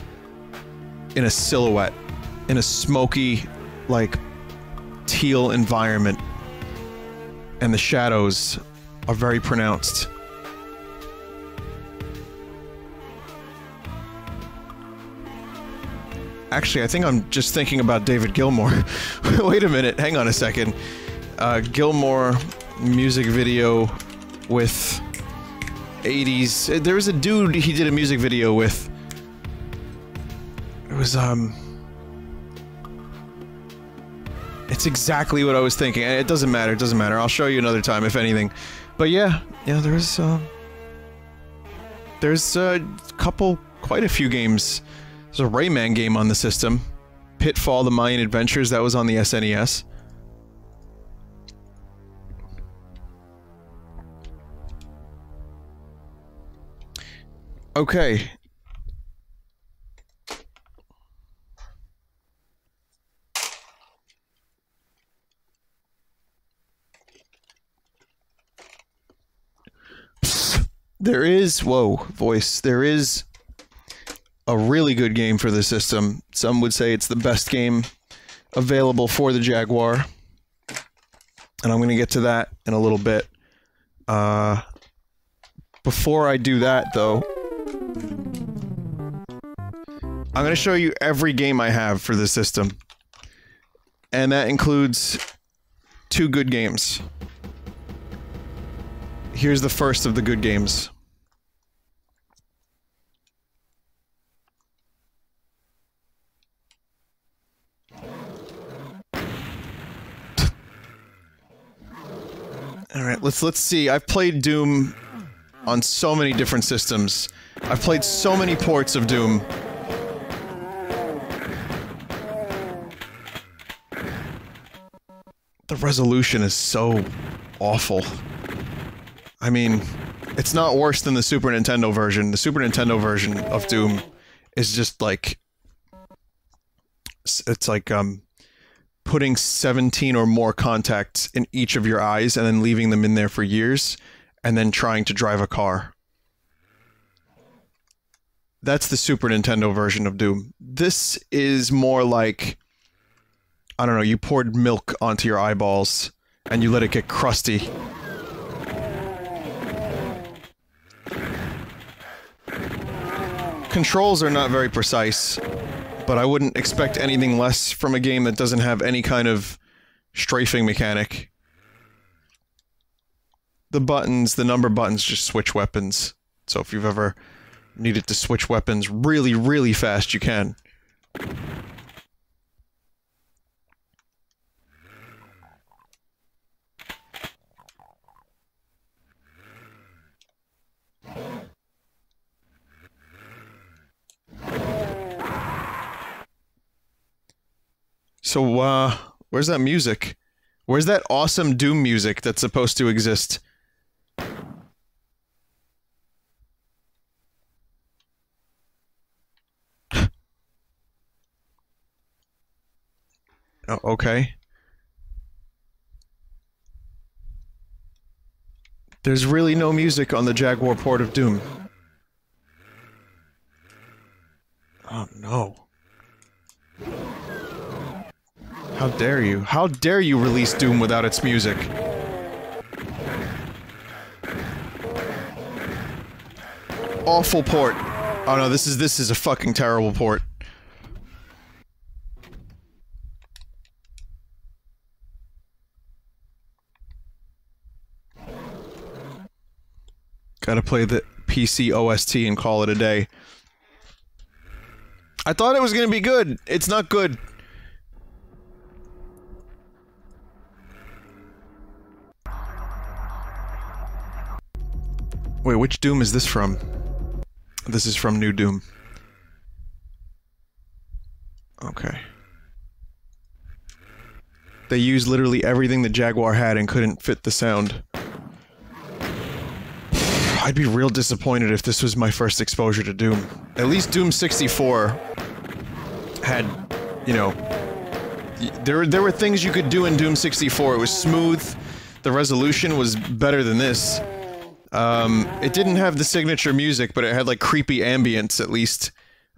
in a silhouette in a smoky, like, teal environment, and the shadows are very pronounced. Actually, I think I'm just thinking about David Gilmour. Wait a minute, hang on a second. Uh, Gilmour music video with eighties. There was a dude he did a music video with. It was, um... It's exactly what I was thinking. It doesn't matter, it doesn't matter. I'll show you another time, if anything. But yeah, yeah, there was, um... Uh, there's a couple, quite a few games. There's a Rayman game on the system. Pitfall, The Mayan Adventures, that was on the S N E S. Okay. There is, whoa, voice, there is a really good game for the system. Some would say it's the best game available for the Jaguar. And I'm going to get to that in a little bit. Uh, before I do that, though, I'm going to show you every game I have for the system. And that includes two good games. Here's the first of the good games. Alright, let's let's see. I've played Doom on so many different systems. I've played so many ports of Doom. The resolution is so awful. I mean, it's not worse than the Super Nintendo version. The Super Nintendo version of Doom is just like... It's like, um... putting seventeen or more contacts in each of your eyes and then leaving them in there for years and then trying to drive a car. That's the Super Nintendo version of Doom. This is more like, I don't know, you poured milk onto your eyeballs and you let it get crusty. Controls are not very precise, but I wouldn't expect anything less from a game that doesn't have any kind of strafing mechanic. The buttons, the number buttons, just switch weapons. So if you've ever needed to switch weapons really, really fast, you can. So, uh, where's that music? Where's that awesome Doom music that's supposed to exist? Oh, okay. There's really no music on the Jaguar port of Doom. Oh, no. How dare you? How dare you release Doom without its music? Awful port. Oh no, this is- this is a fucking terrible port. Gotta play the P C O S T and call it a day. I thought it was gonna be good! It's not good! Wait, which Doom is this from? This is from New Doom. Okay. They used literally everything the Jaguar had and couldn't fit the sound. I'd be real disappointed if this was my first exposure to Doom. At least Doom sixty-four had, you know... There, there were things you could do in Doom sixty-four. It was smooth. The resolution was better than this. Um, it didn't have the signature music, but it had, like, creepy ambience, at least.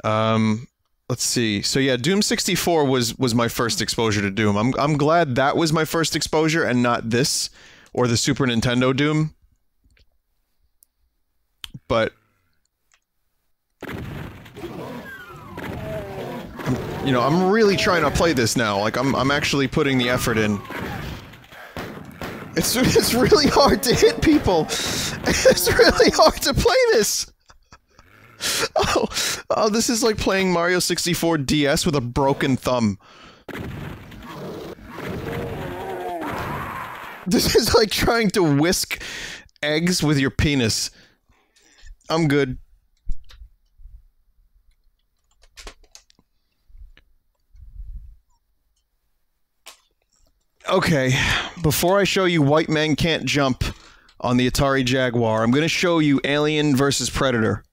Um, let's see. So, yeah, Doom sixty-four was, was my first exposure to Doom. I'm, I'm glad that was my first exposure and not this, or the Super Nintendo Doom. But... I'm, you know, I'm really trying to play this now. Like, I'm, I'm actually putting the effort in. It's, it's really hard to hit people! It's really hard to play this! Oh, oh, this is like playing Mario sixty-four D S with a broken thumb. This is like trying to whisk eggs with your penis. I'm good. Okay, before I show you White Men Can't Jump on the Atari Jaguar, I'm going to show you Alien versus. Predator.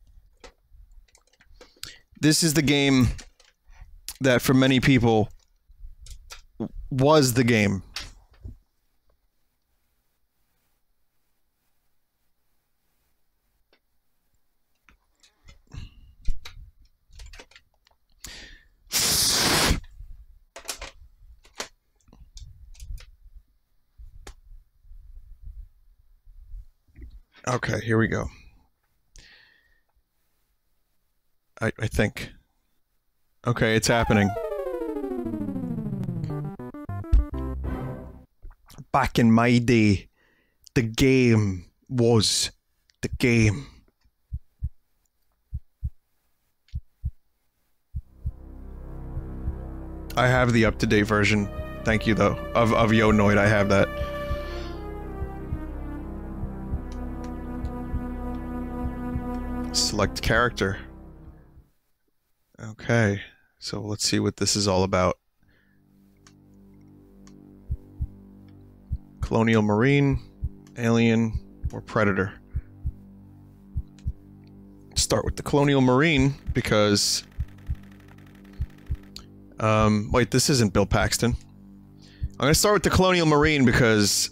This is the game that, for many people, was the game. Okay, here we go. I, I think. Okay, it's happening. Back in my day, the game was the game. I have the up-to-date version. Thank you, though. Of, of Yo Noid, I have that. Select character. Okay, so let's see what this is all about. Colonial Marine, Alien, or Predator. Start with the Colonial Marine, because... Um, wait, this isn't Bill Paxton. I'm gonna start with the Colonial Marine, because...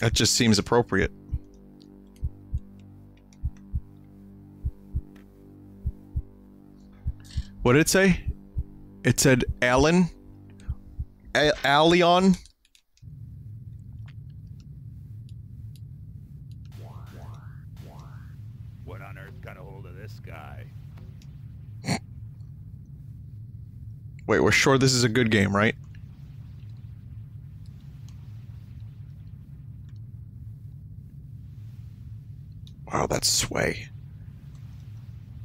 that just seems appropriate. What did it say? It said Alan? A Alion? What on earth got a hold of this guy? Wait, we're sure this is a good game, right? Wow, that's sway.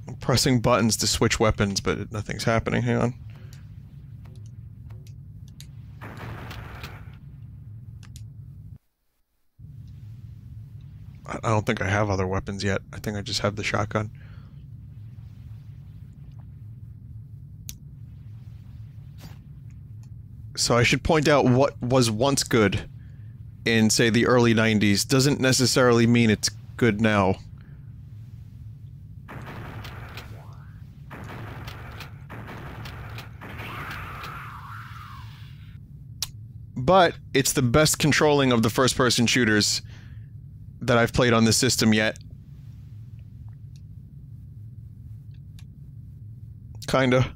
I'm pressing buttons to switch weapons, but nothing's happening. Hang on. I don't think I have other weapons yet. I think I just have the shotgun. So I should point out what was once good in, say, the early nineties doesn't necessarily mean it's good now. But it's the best controlling of the first-person shooters that I've played on this system yet. Kinda.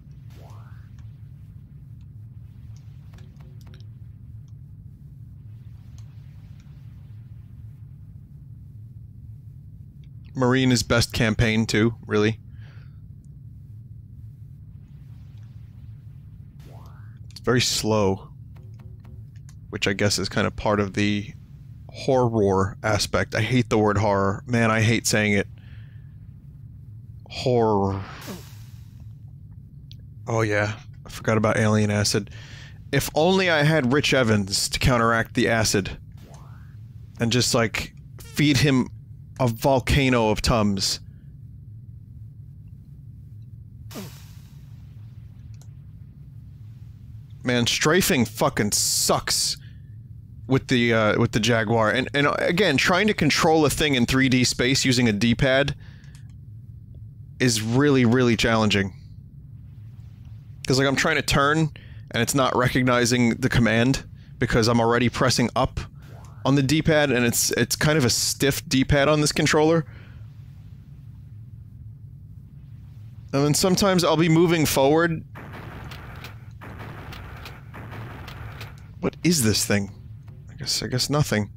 Marine is best campaign too, really. It's very slow. Which I guess is kind of part of the horror aspect. I hate the word horror. Man, I hate saying it. Horror. Oh yeah, I forgot about alien acid. If only I had Rich Evans to counteract the acid. And just, like, feed him a volcano of Tums. Man, strafing fucking sucks. With the, uh, with the Jaguar. And, and again, trying to control a thing in three D space using a D-pad is really, really challenging. Because, like, I'm trying to turn, and it's not recognizing the command, because I'm already pressing up on the D-pad, and it's, it's kind of a stiff D-pad on this controller. And then sometimes I'll be moving forward. What is this thing? I guess, I guess nothing.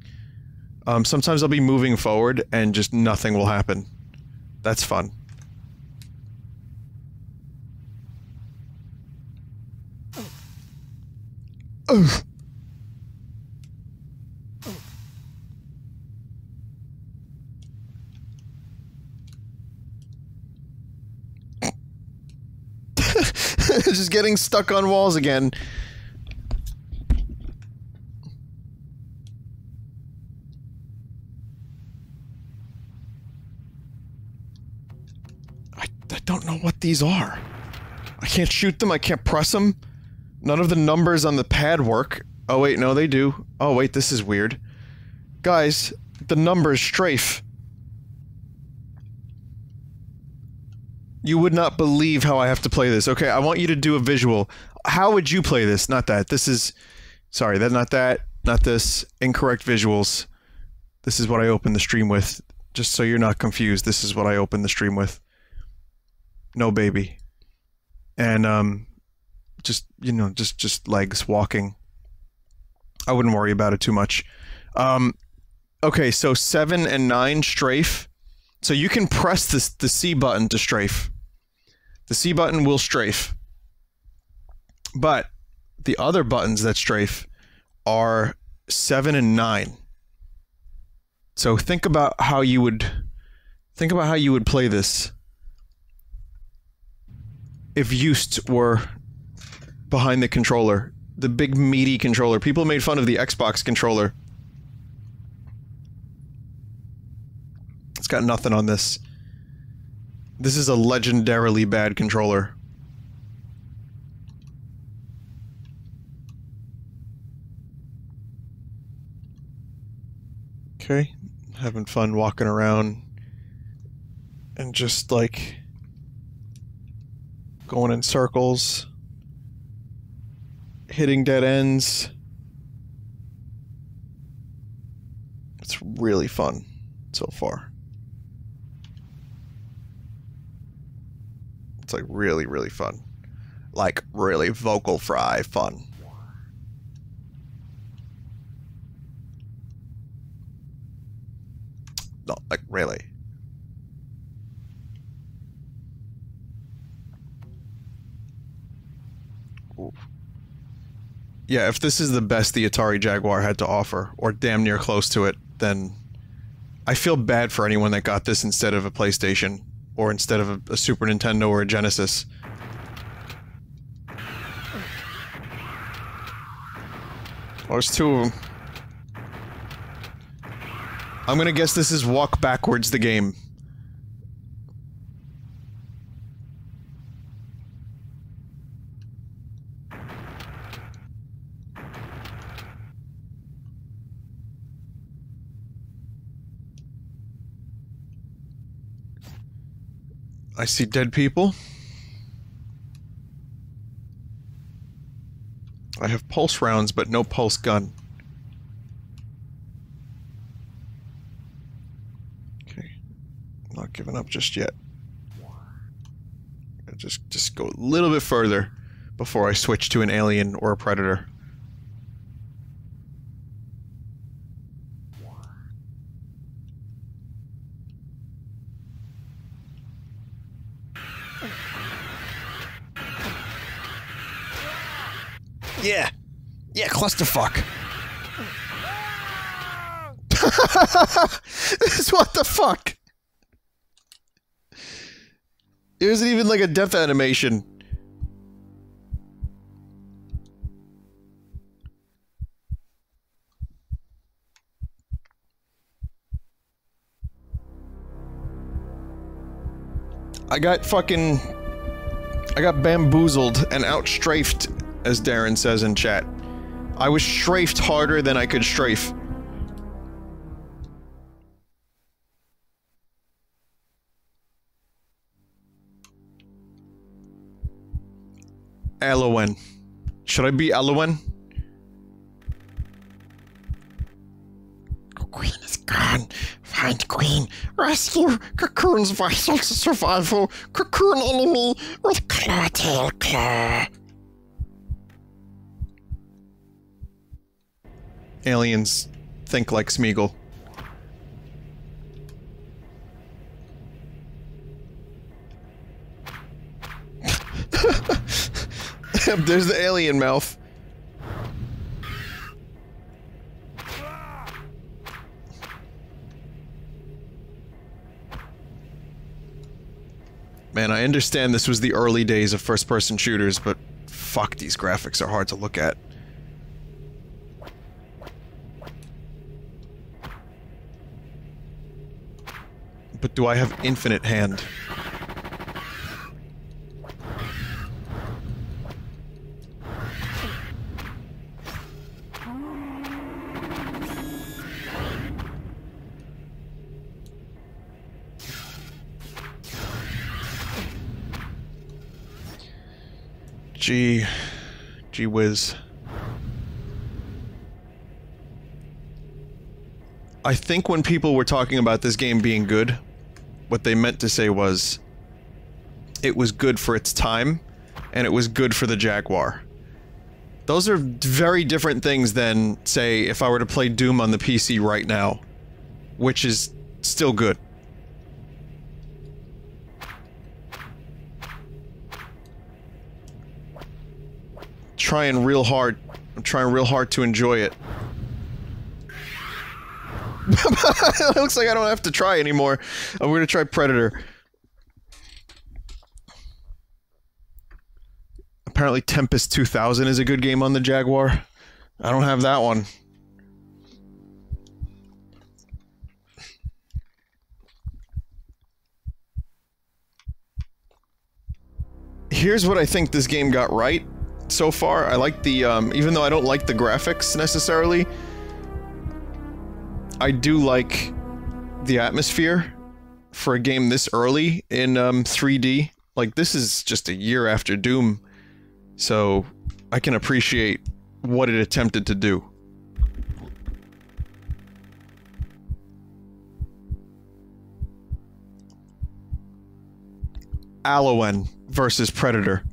Um, sometimes I'll be moving forward and just nothing will happen. That's fun. Oh. Oh. Oh. Just getting stuck on walls again. Don't know what these are. I can't shoot them, I can't press them. None of the numbers on the pad work. Oh wait, no they do. Oh wait, this is weird. Guys, the numbers strafe. You would not believe how I have to play this. Okay, I want you to do a visual. How would you play this? Not that. This is... Sorry, that, not that. Not this. Incorrect visuals. This is what I opened the stream with. Just so you're not confused, this is what I opened the stream with. No baby. And, um, just, you know, just, just legs walking. I wouldn't worry about it too much. Um, Okay, so seven and nine strafe. So you can press this, the C button to strafe. The C button will strafe. But the other buttons that strafe are seven and nine. So think about how you would think about how you would play this if Yost were behind the controller, the big meaty controller. People made fun of the Xbox controller. It's got nothing on this. This is a legendarily bad controller. Okay, having fun walking around and just like going in circles, hitting dead ends. It's really fun so far. It's like really, really fun. Like really vocal fry fun. No, like really. Ooh. Yeah, if this is the best the Atari Jaguar had to offer, or damn near close to it, then I feel bad for anyone that got this instead of a PlayStation, or instead of a, a Super Nintendo or a Genesis. Oh, there's two of them. I'm gonna guess this is walk backwards the game. I see dead people. I have pulse rounds, but no pulse gun. Not giving up just yet. I'll just just go a little bit further before I switch to an alien or a predator. Yeah, yeah, clusterfuck. This is what the fuck. It wasn't even like a death animation. I got fucking... I got bamboozled and outstrafed, as Darren says in chat. I was strafed harder than I could strafe. Alowen. Should I be Alowen? Queen is gone. Find Queen. Rescue Cocoon's vital to survival. Cocoon enemy with clawtail claw. Aliens think like Smeagol. There's the alien mouth. Man, I understand this was the early days of first-person shooters, but fuck, these graphics are hard to look at. But do I have infinite hand? Gee, gee whiz. I think when people were talking about this game being good, what they meant to say was it was good for its time, and it was good for the Jaguar. Those are very different things than, say, if I were to play Doom on the P C right now, which is still good. Trying real hard. I'm trying real hard to enjoy it. It looks like I don't have to try anymore. I'm gonna try Predator. Apparently Tempest two thousand is a good game on the Jaguar. I don't have that one. Here's what I think this game got right so far. I like the, um, even though I don't like the graphics necessarily, I do like the atmosphere for a game this early in um, three D. Like, this is just a year after Doom, so I can appreciate what it attempted to do. Alien versus. Predator.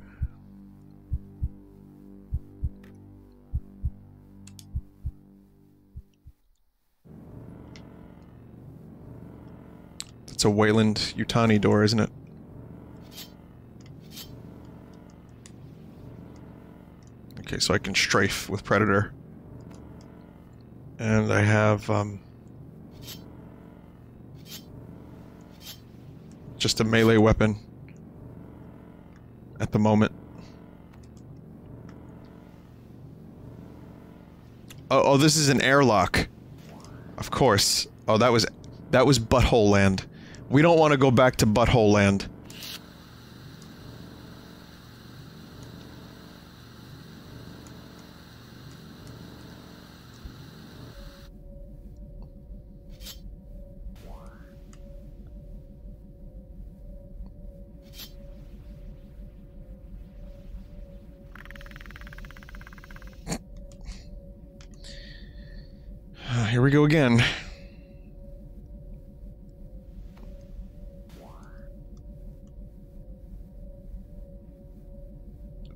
It's a Wayland Yutani door, isn't it? Okay, so I can strafe with Predator. And I have, um... just a melee weapon. At the moment. Oh, oh, this is an airlock. Of course. Oh, that was... that was Butthole Land. We don't want to go back to Butthole Land. Here we go again.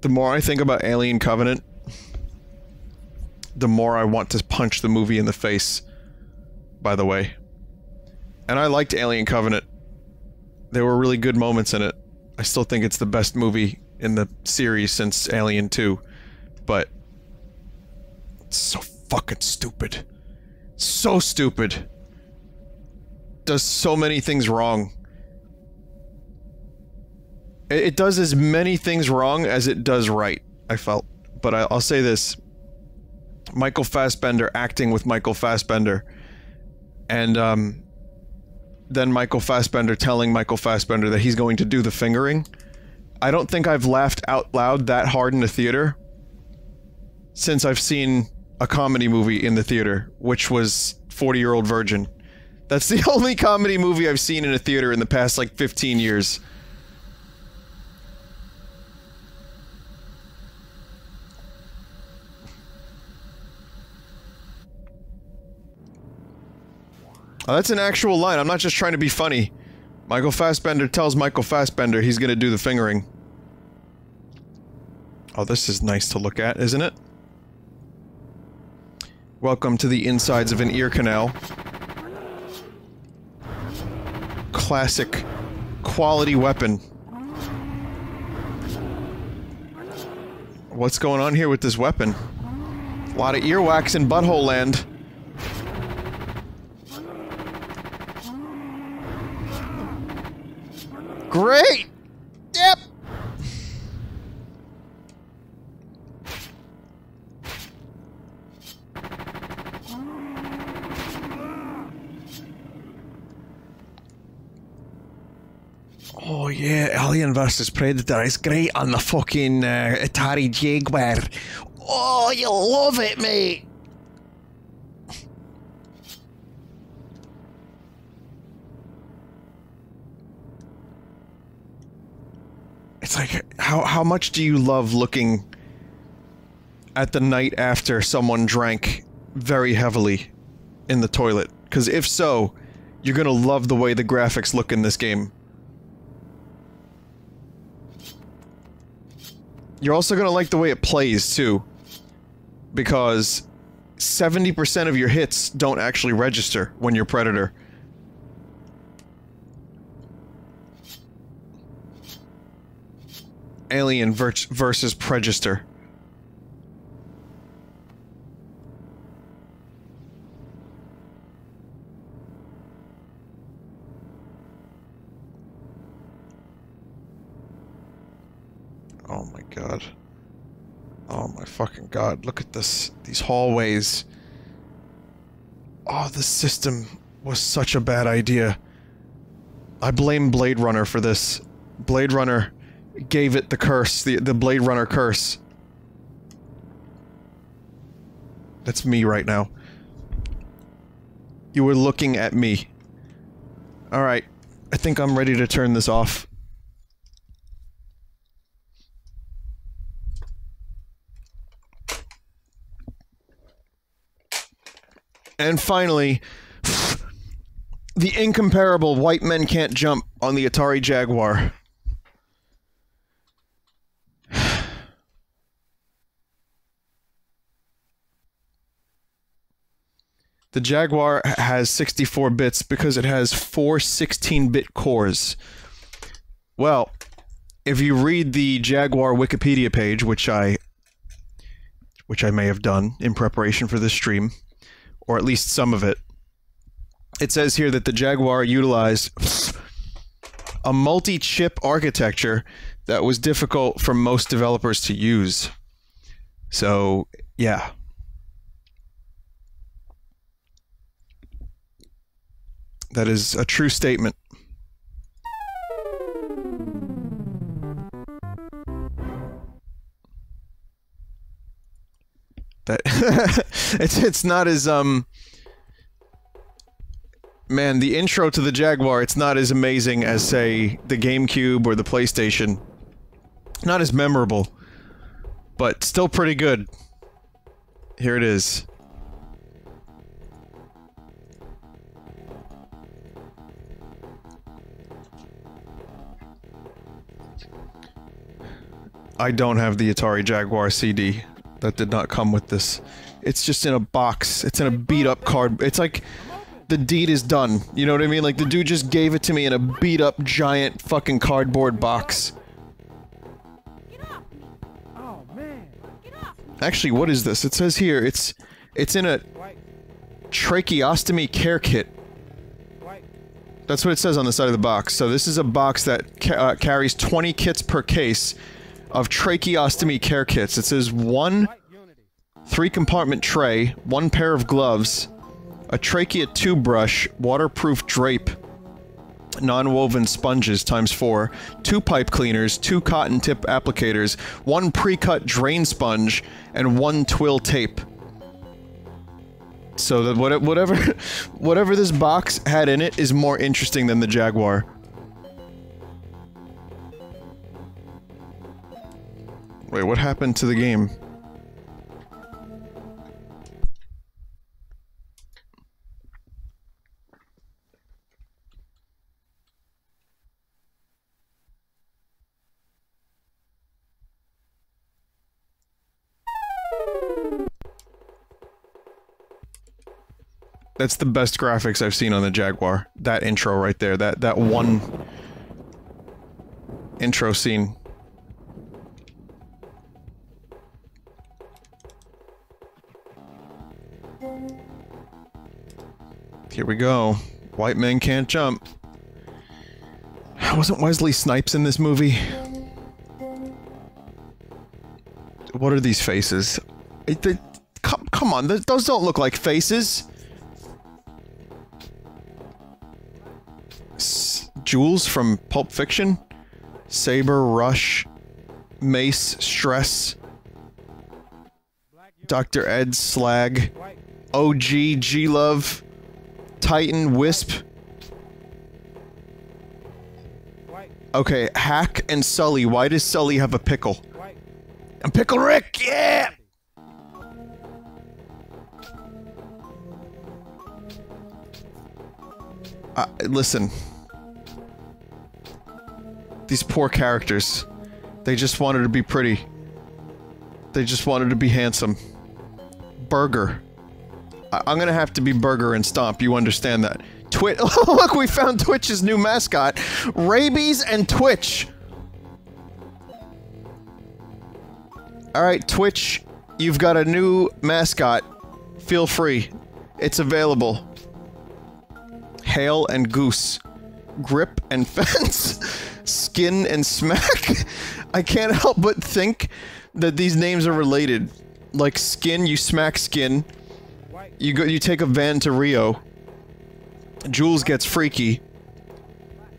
The more I think about Alien Covenant, the more I want to punch the movie in the face, by the way. And I liked Alien Covenant. There were really good moments in it. I still think it's the best movie in the series since Alien two, but it's so fucking stupid. So stupid. Does so many things wrong. It does as many things wrong as it does right, I felt. But I, I'll say this. Michael Fassbender acting with Michael Fassbender. And um, then Michael Fassbender telling Michael Fassbender that he's going to do the fingering. I don't think I've laughed out loud that hard in the theater since I've seen a comedy movie in the theater, which was forty-year-old Virgin. That's the only comedy movie I've seen in a theater in the past, like, fifteen years. Oh, that's an actual line. I'm not just trying to be funny. Michael Fassbender tells Michael Fassbender he's gonna do the fingering. Oh, this is nice to look at, isn't it? Welcome to the insides of an ear canal. Classic quality weapon. What's going on here with this weapon? A lot of earwax in Butthole Land. Great! Yep! Oh yeah, Alien versus. Predator is great on the fucking uh, Atari Jaguar. Oh, you love it, mate! It's like, how, how much do you love looking at the night after someone drank very heavily in the toilet? Because if so, you're gonna love the way the graphics look in this game. You're also gonna like the way it plays, too. Because seventy percent of your hits don't actually register when you're Predator. Alien versus Predator. Oh my god. Oh my fucking god. Look at this. These hallways. Oh, this system was such a bad idea. I blame Blade Runner for this. Blade Runner gave it the curse, the, the Blade Runner curse. That's me right now. You were looking at me. Alright. I think I'm ready to turn this off. And finally, the incomparable White Men Can't Jump on the Atari Jaguar. The Jaguar has sixty-four bits because it has four sixteen-bit cores. Well, if you read the Jaguar Wikipedia page, which I... which I may have done in preparation for this stream, or at least some of it, it says here that the Jaguar utilized a multi-chip architecture that was difficult for most developers to use. So, yeah. That is a true statement. That it's it's not as um man, the intro to the Jaguar, it's not as amazing as, say, the GameCube or the PlayStation. Not as memorable, but still pretty good. Here it is. I don't have the Atari Jaguar C D. That did not come with this. It's just in a box. It's in a beat-up card. It's like the deed is done. You know what I mean? Like, the dude just gave it to me in a beat-up, giant fucking cardboard box. Actually, what is this? It says here, it's... it's in a... tracheostomy care kit. That's what it says on the side of the box. So this is a box that ca uh, carries twenty kits per case of tracheostomy care kits. It says one three-compartment tray, one pair of gloves, a trachea tube brush, waterproof drape, non-woven sponges times four, two pipe cleaners, two cotton tip applicators, one pre-cut drain sponge, and one twill tape. So that what, whatever, whatever this box had in it is more interesting than the Jaguar. Wait, what happened to the game? That's the best graphics I've seen on the Jaguar. That intro right there, that, that one intro scene. Here we go. White Men Can't Jump. Wasn't Wesley Snipes in this movie? What are these faces? It, they, come, come on, th those don't look like faces. S Jules from Pulp Fiction? Saber, Rush, Mace, Stress, Doctor Ed, Slag, O G, G-Love, Titan, Wisp. Okay, Hack and Sully. Why does Sully have a pickle? And Pickle Rick! Yeah! Uh, listen. These poor characters. They just wanted to be pretty. They just wanted to be handsome. Burger. I I'm gonna have to be Burger and Stomp, you understand that. Twitch- Look, we found Twitch's new mascot! Rabies and Twitch! Alright, Twitch, you've got a new mascot. Feel free. It's available. Hail and Goose. Grip and Fence. Skin and Smack. I can't help but think that these names are related. Like Skin, you smack Skin. You go, you take a van to Rio. Jules gets freaky.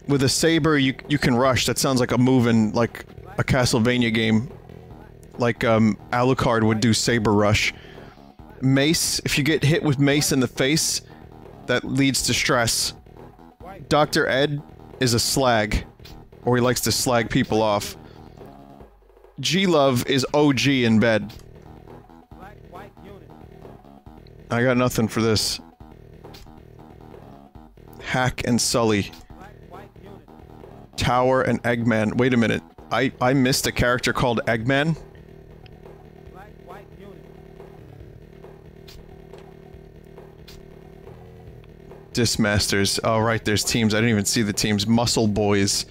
With a saber, you you can rush. That sounds like a move in, like, a Castlevania game. Like, um, Alucard would do saber rush. Mace, if you get hit with mace in the face, that leads to stress. Doctor Ed is a slag. Or he likes to slag people off. G-Love is O G in bed. I got nothing for this. Hack and Sully. Tower and Eggman. Wait a minute. I- I missed a character called Eggman? Dismasters. Oh right, there's teams. I didn't even see the teams. Muscle Boys.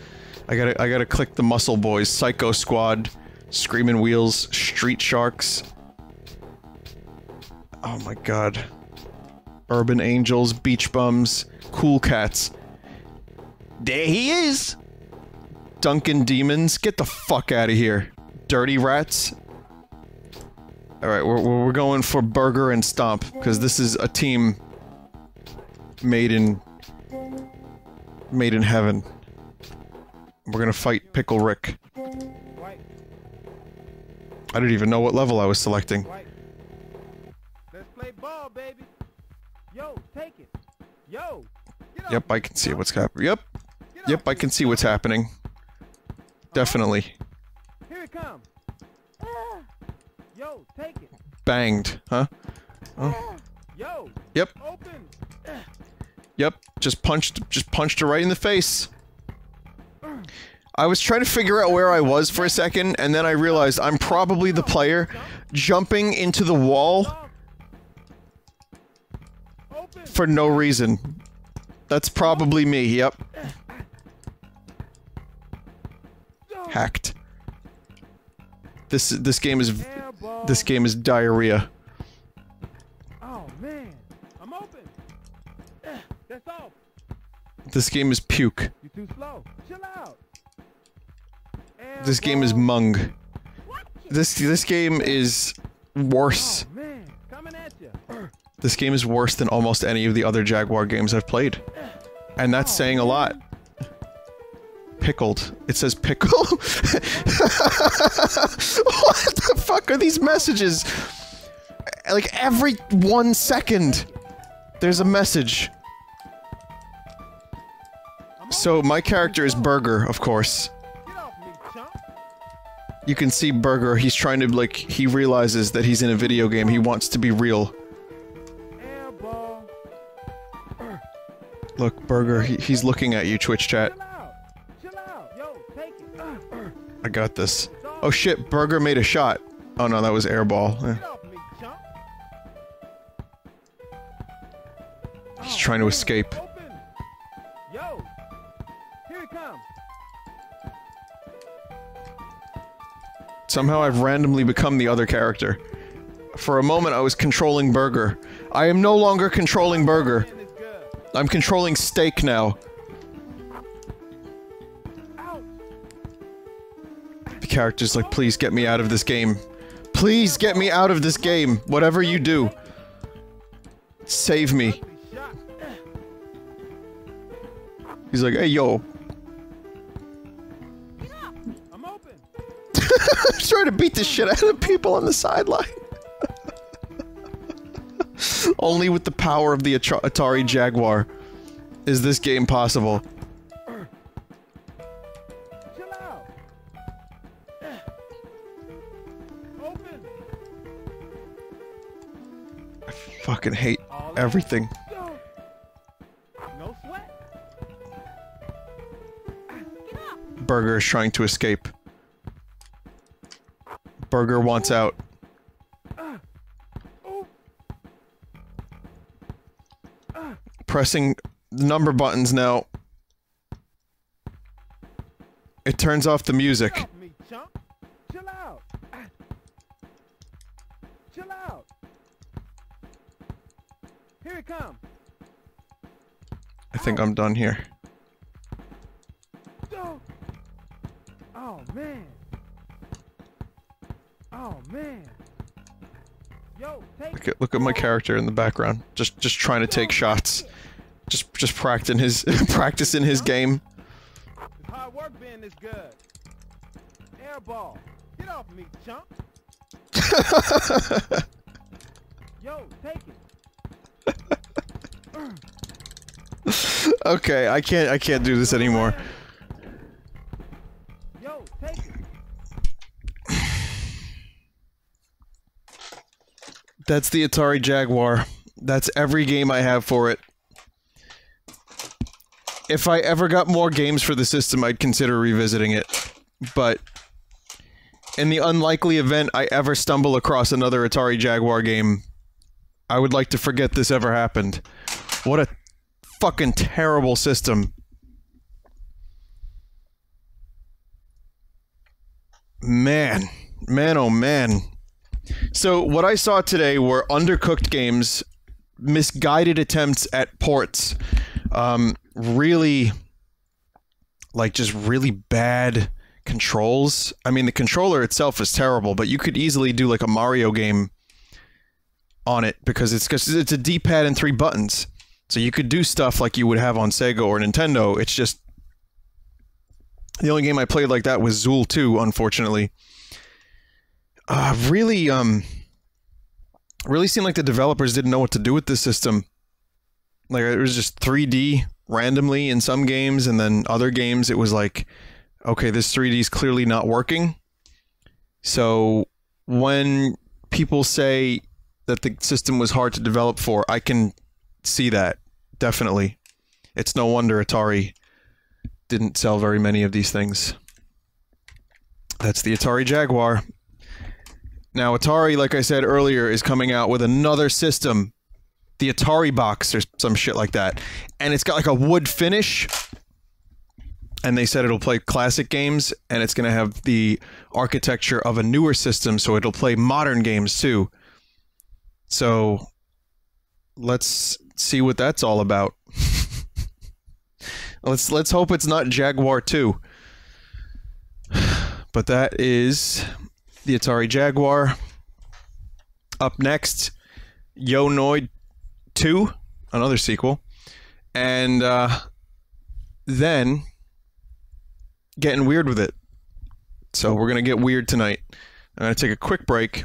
I gotta- I gotta click the Muscle Boys. Psycho Squad. Screamin' Wheels. Street Sharks. Oh my god. Urban Angels, Beach Bums, Cool Cats. There he is! Dunkin' Demons, get the fuck out of here. Dirty Rats. Alright, we're, we're going for Burger and Stomp, because this is a team made in... made in heaven. We're gonna fight Pickle Rick. I didn't even know what level I was selecting. Play ball, baby. Yo, take it. Yo. Yep, I can see what's happening. Yep. Yep, I can see what's happening. Definitely. Here it comes. Yo, take it. Banged, huh? Oh. Yo. Yep. Open. Yep. Just punched. Just punched her right in the face. I was trying to figure out where I was for a second, and then I realized I'm probably the player jumping into the wall. For no reason. That's probably me, yep. Hacked. This- this game is- this game is diarrhea. Oh man, I'm open. That's all. This game is puke. You're too slow. Chill out. This game is mung. This- this game is worse. Oh man, coming at you. This game is worse than almost any of the other Jaguar games I've played. And that's saying a lot. Pickled. It says pickle? What the fuck are these messages? Like, every one second, there's a message. So, my character is Burger, of course. You can see Burger, he's trying to, like, he realizes that he's in a video game, he wants to be real. Look, Burger, he, he's looking at you, Twitch chat. I got this. Oh shit, Burger made a shot. Oh no, that was airball. Yeah. He's trying to escape. Somehow I've randomly become the other character. For a moment I was controlling Burger. I am no longer controlling Burger. I'm controlling steak now. The character's like, please get me out of this game. Please get me out of this game. Whatever you do. Save me. He's like, hey, yo. I'm open. I'm trying to beat the shit out of people on the sideline. Only with the power of the Atari Jaguar is this game possible. I fucking hate everything. Burger is trying to escape. Burger wants out. pressing number buttons now. It turns off the music. Chill out. Chill out. Here it comes. I think I'm done here. Oh man. Oh man. Yo, take look at look at my character in the background. Just just trying to take shots. Just just practicing his practicing his game. It's hard work being this good. Airball. Get off me, chump. Yo, take it. Okay, I can't I can't do this anymore. Yo, take it. That's the Atari Jaguar. That's every game I have for it. If I ever got more games for the system, I'd consider revisiting it. But in the unlikely event I ever stumble across another Atari Jaguar game, I would like to forget this ever happened. What a fucking terrible system. Man. Man, oh man. So, what I saw today were undercooked games, misguided attempts at ports, um, really, like, just really bad controls. I mean, the controller itself is terrible, but you could easily do, like, a Mario game on it, because it's, it's a D-pad and three buttons. So you could do stuff like you would have on Sega or Nintendo. It's just... The only game I played like that was Zool two, unfortunately. Uh, really, um, really seemed like the developers didn't know what to do with this system. Like, it was just three D randomly in some games, and then other games it was like, okay, this three D is clearly not working. So when people say that the system was hard to develop for, I can see that, definitely. It's no wonder Atari didn't sell very many of these things. That's the Atari Jaguar. Now, Atari, like I said earlier, is coming out with another system. The Atari Box or some shit like that. And it's got like a wood finish. And they said it'll play classic games. And it's going to have the architecture of a newer system. So it'll play modern games too. So, let's see what that's all about. let's, let's hope it's not Jaguar two. But that is... the Atari Jaguar. Up next, Yo Noid two, another sequel, and uh, then getting weird with it. So we're gonna get weird tonight. I'm gonna take a quick break.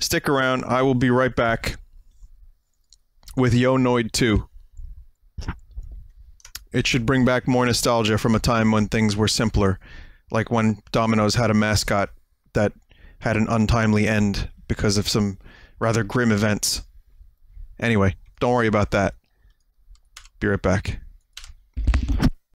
Stick around. I will be right back with Yo Noid two. It should bring back more nostalgia from a time when things were simpler, like when Domino's had a mascot that had an untimely end because of some rather grim events. Anyway, don't worry about that. Be right back.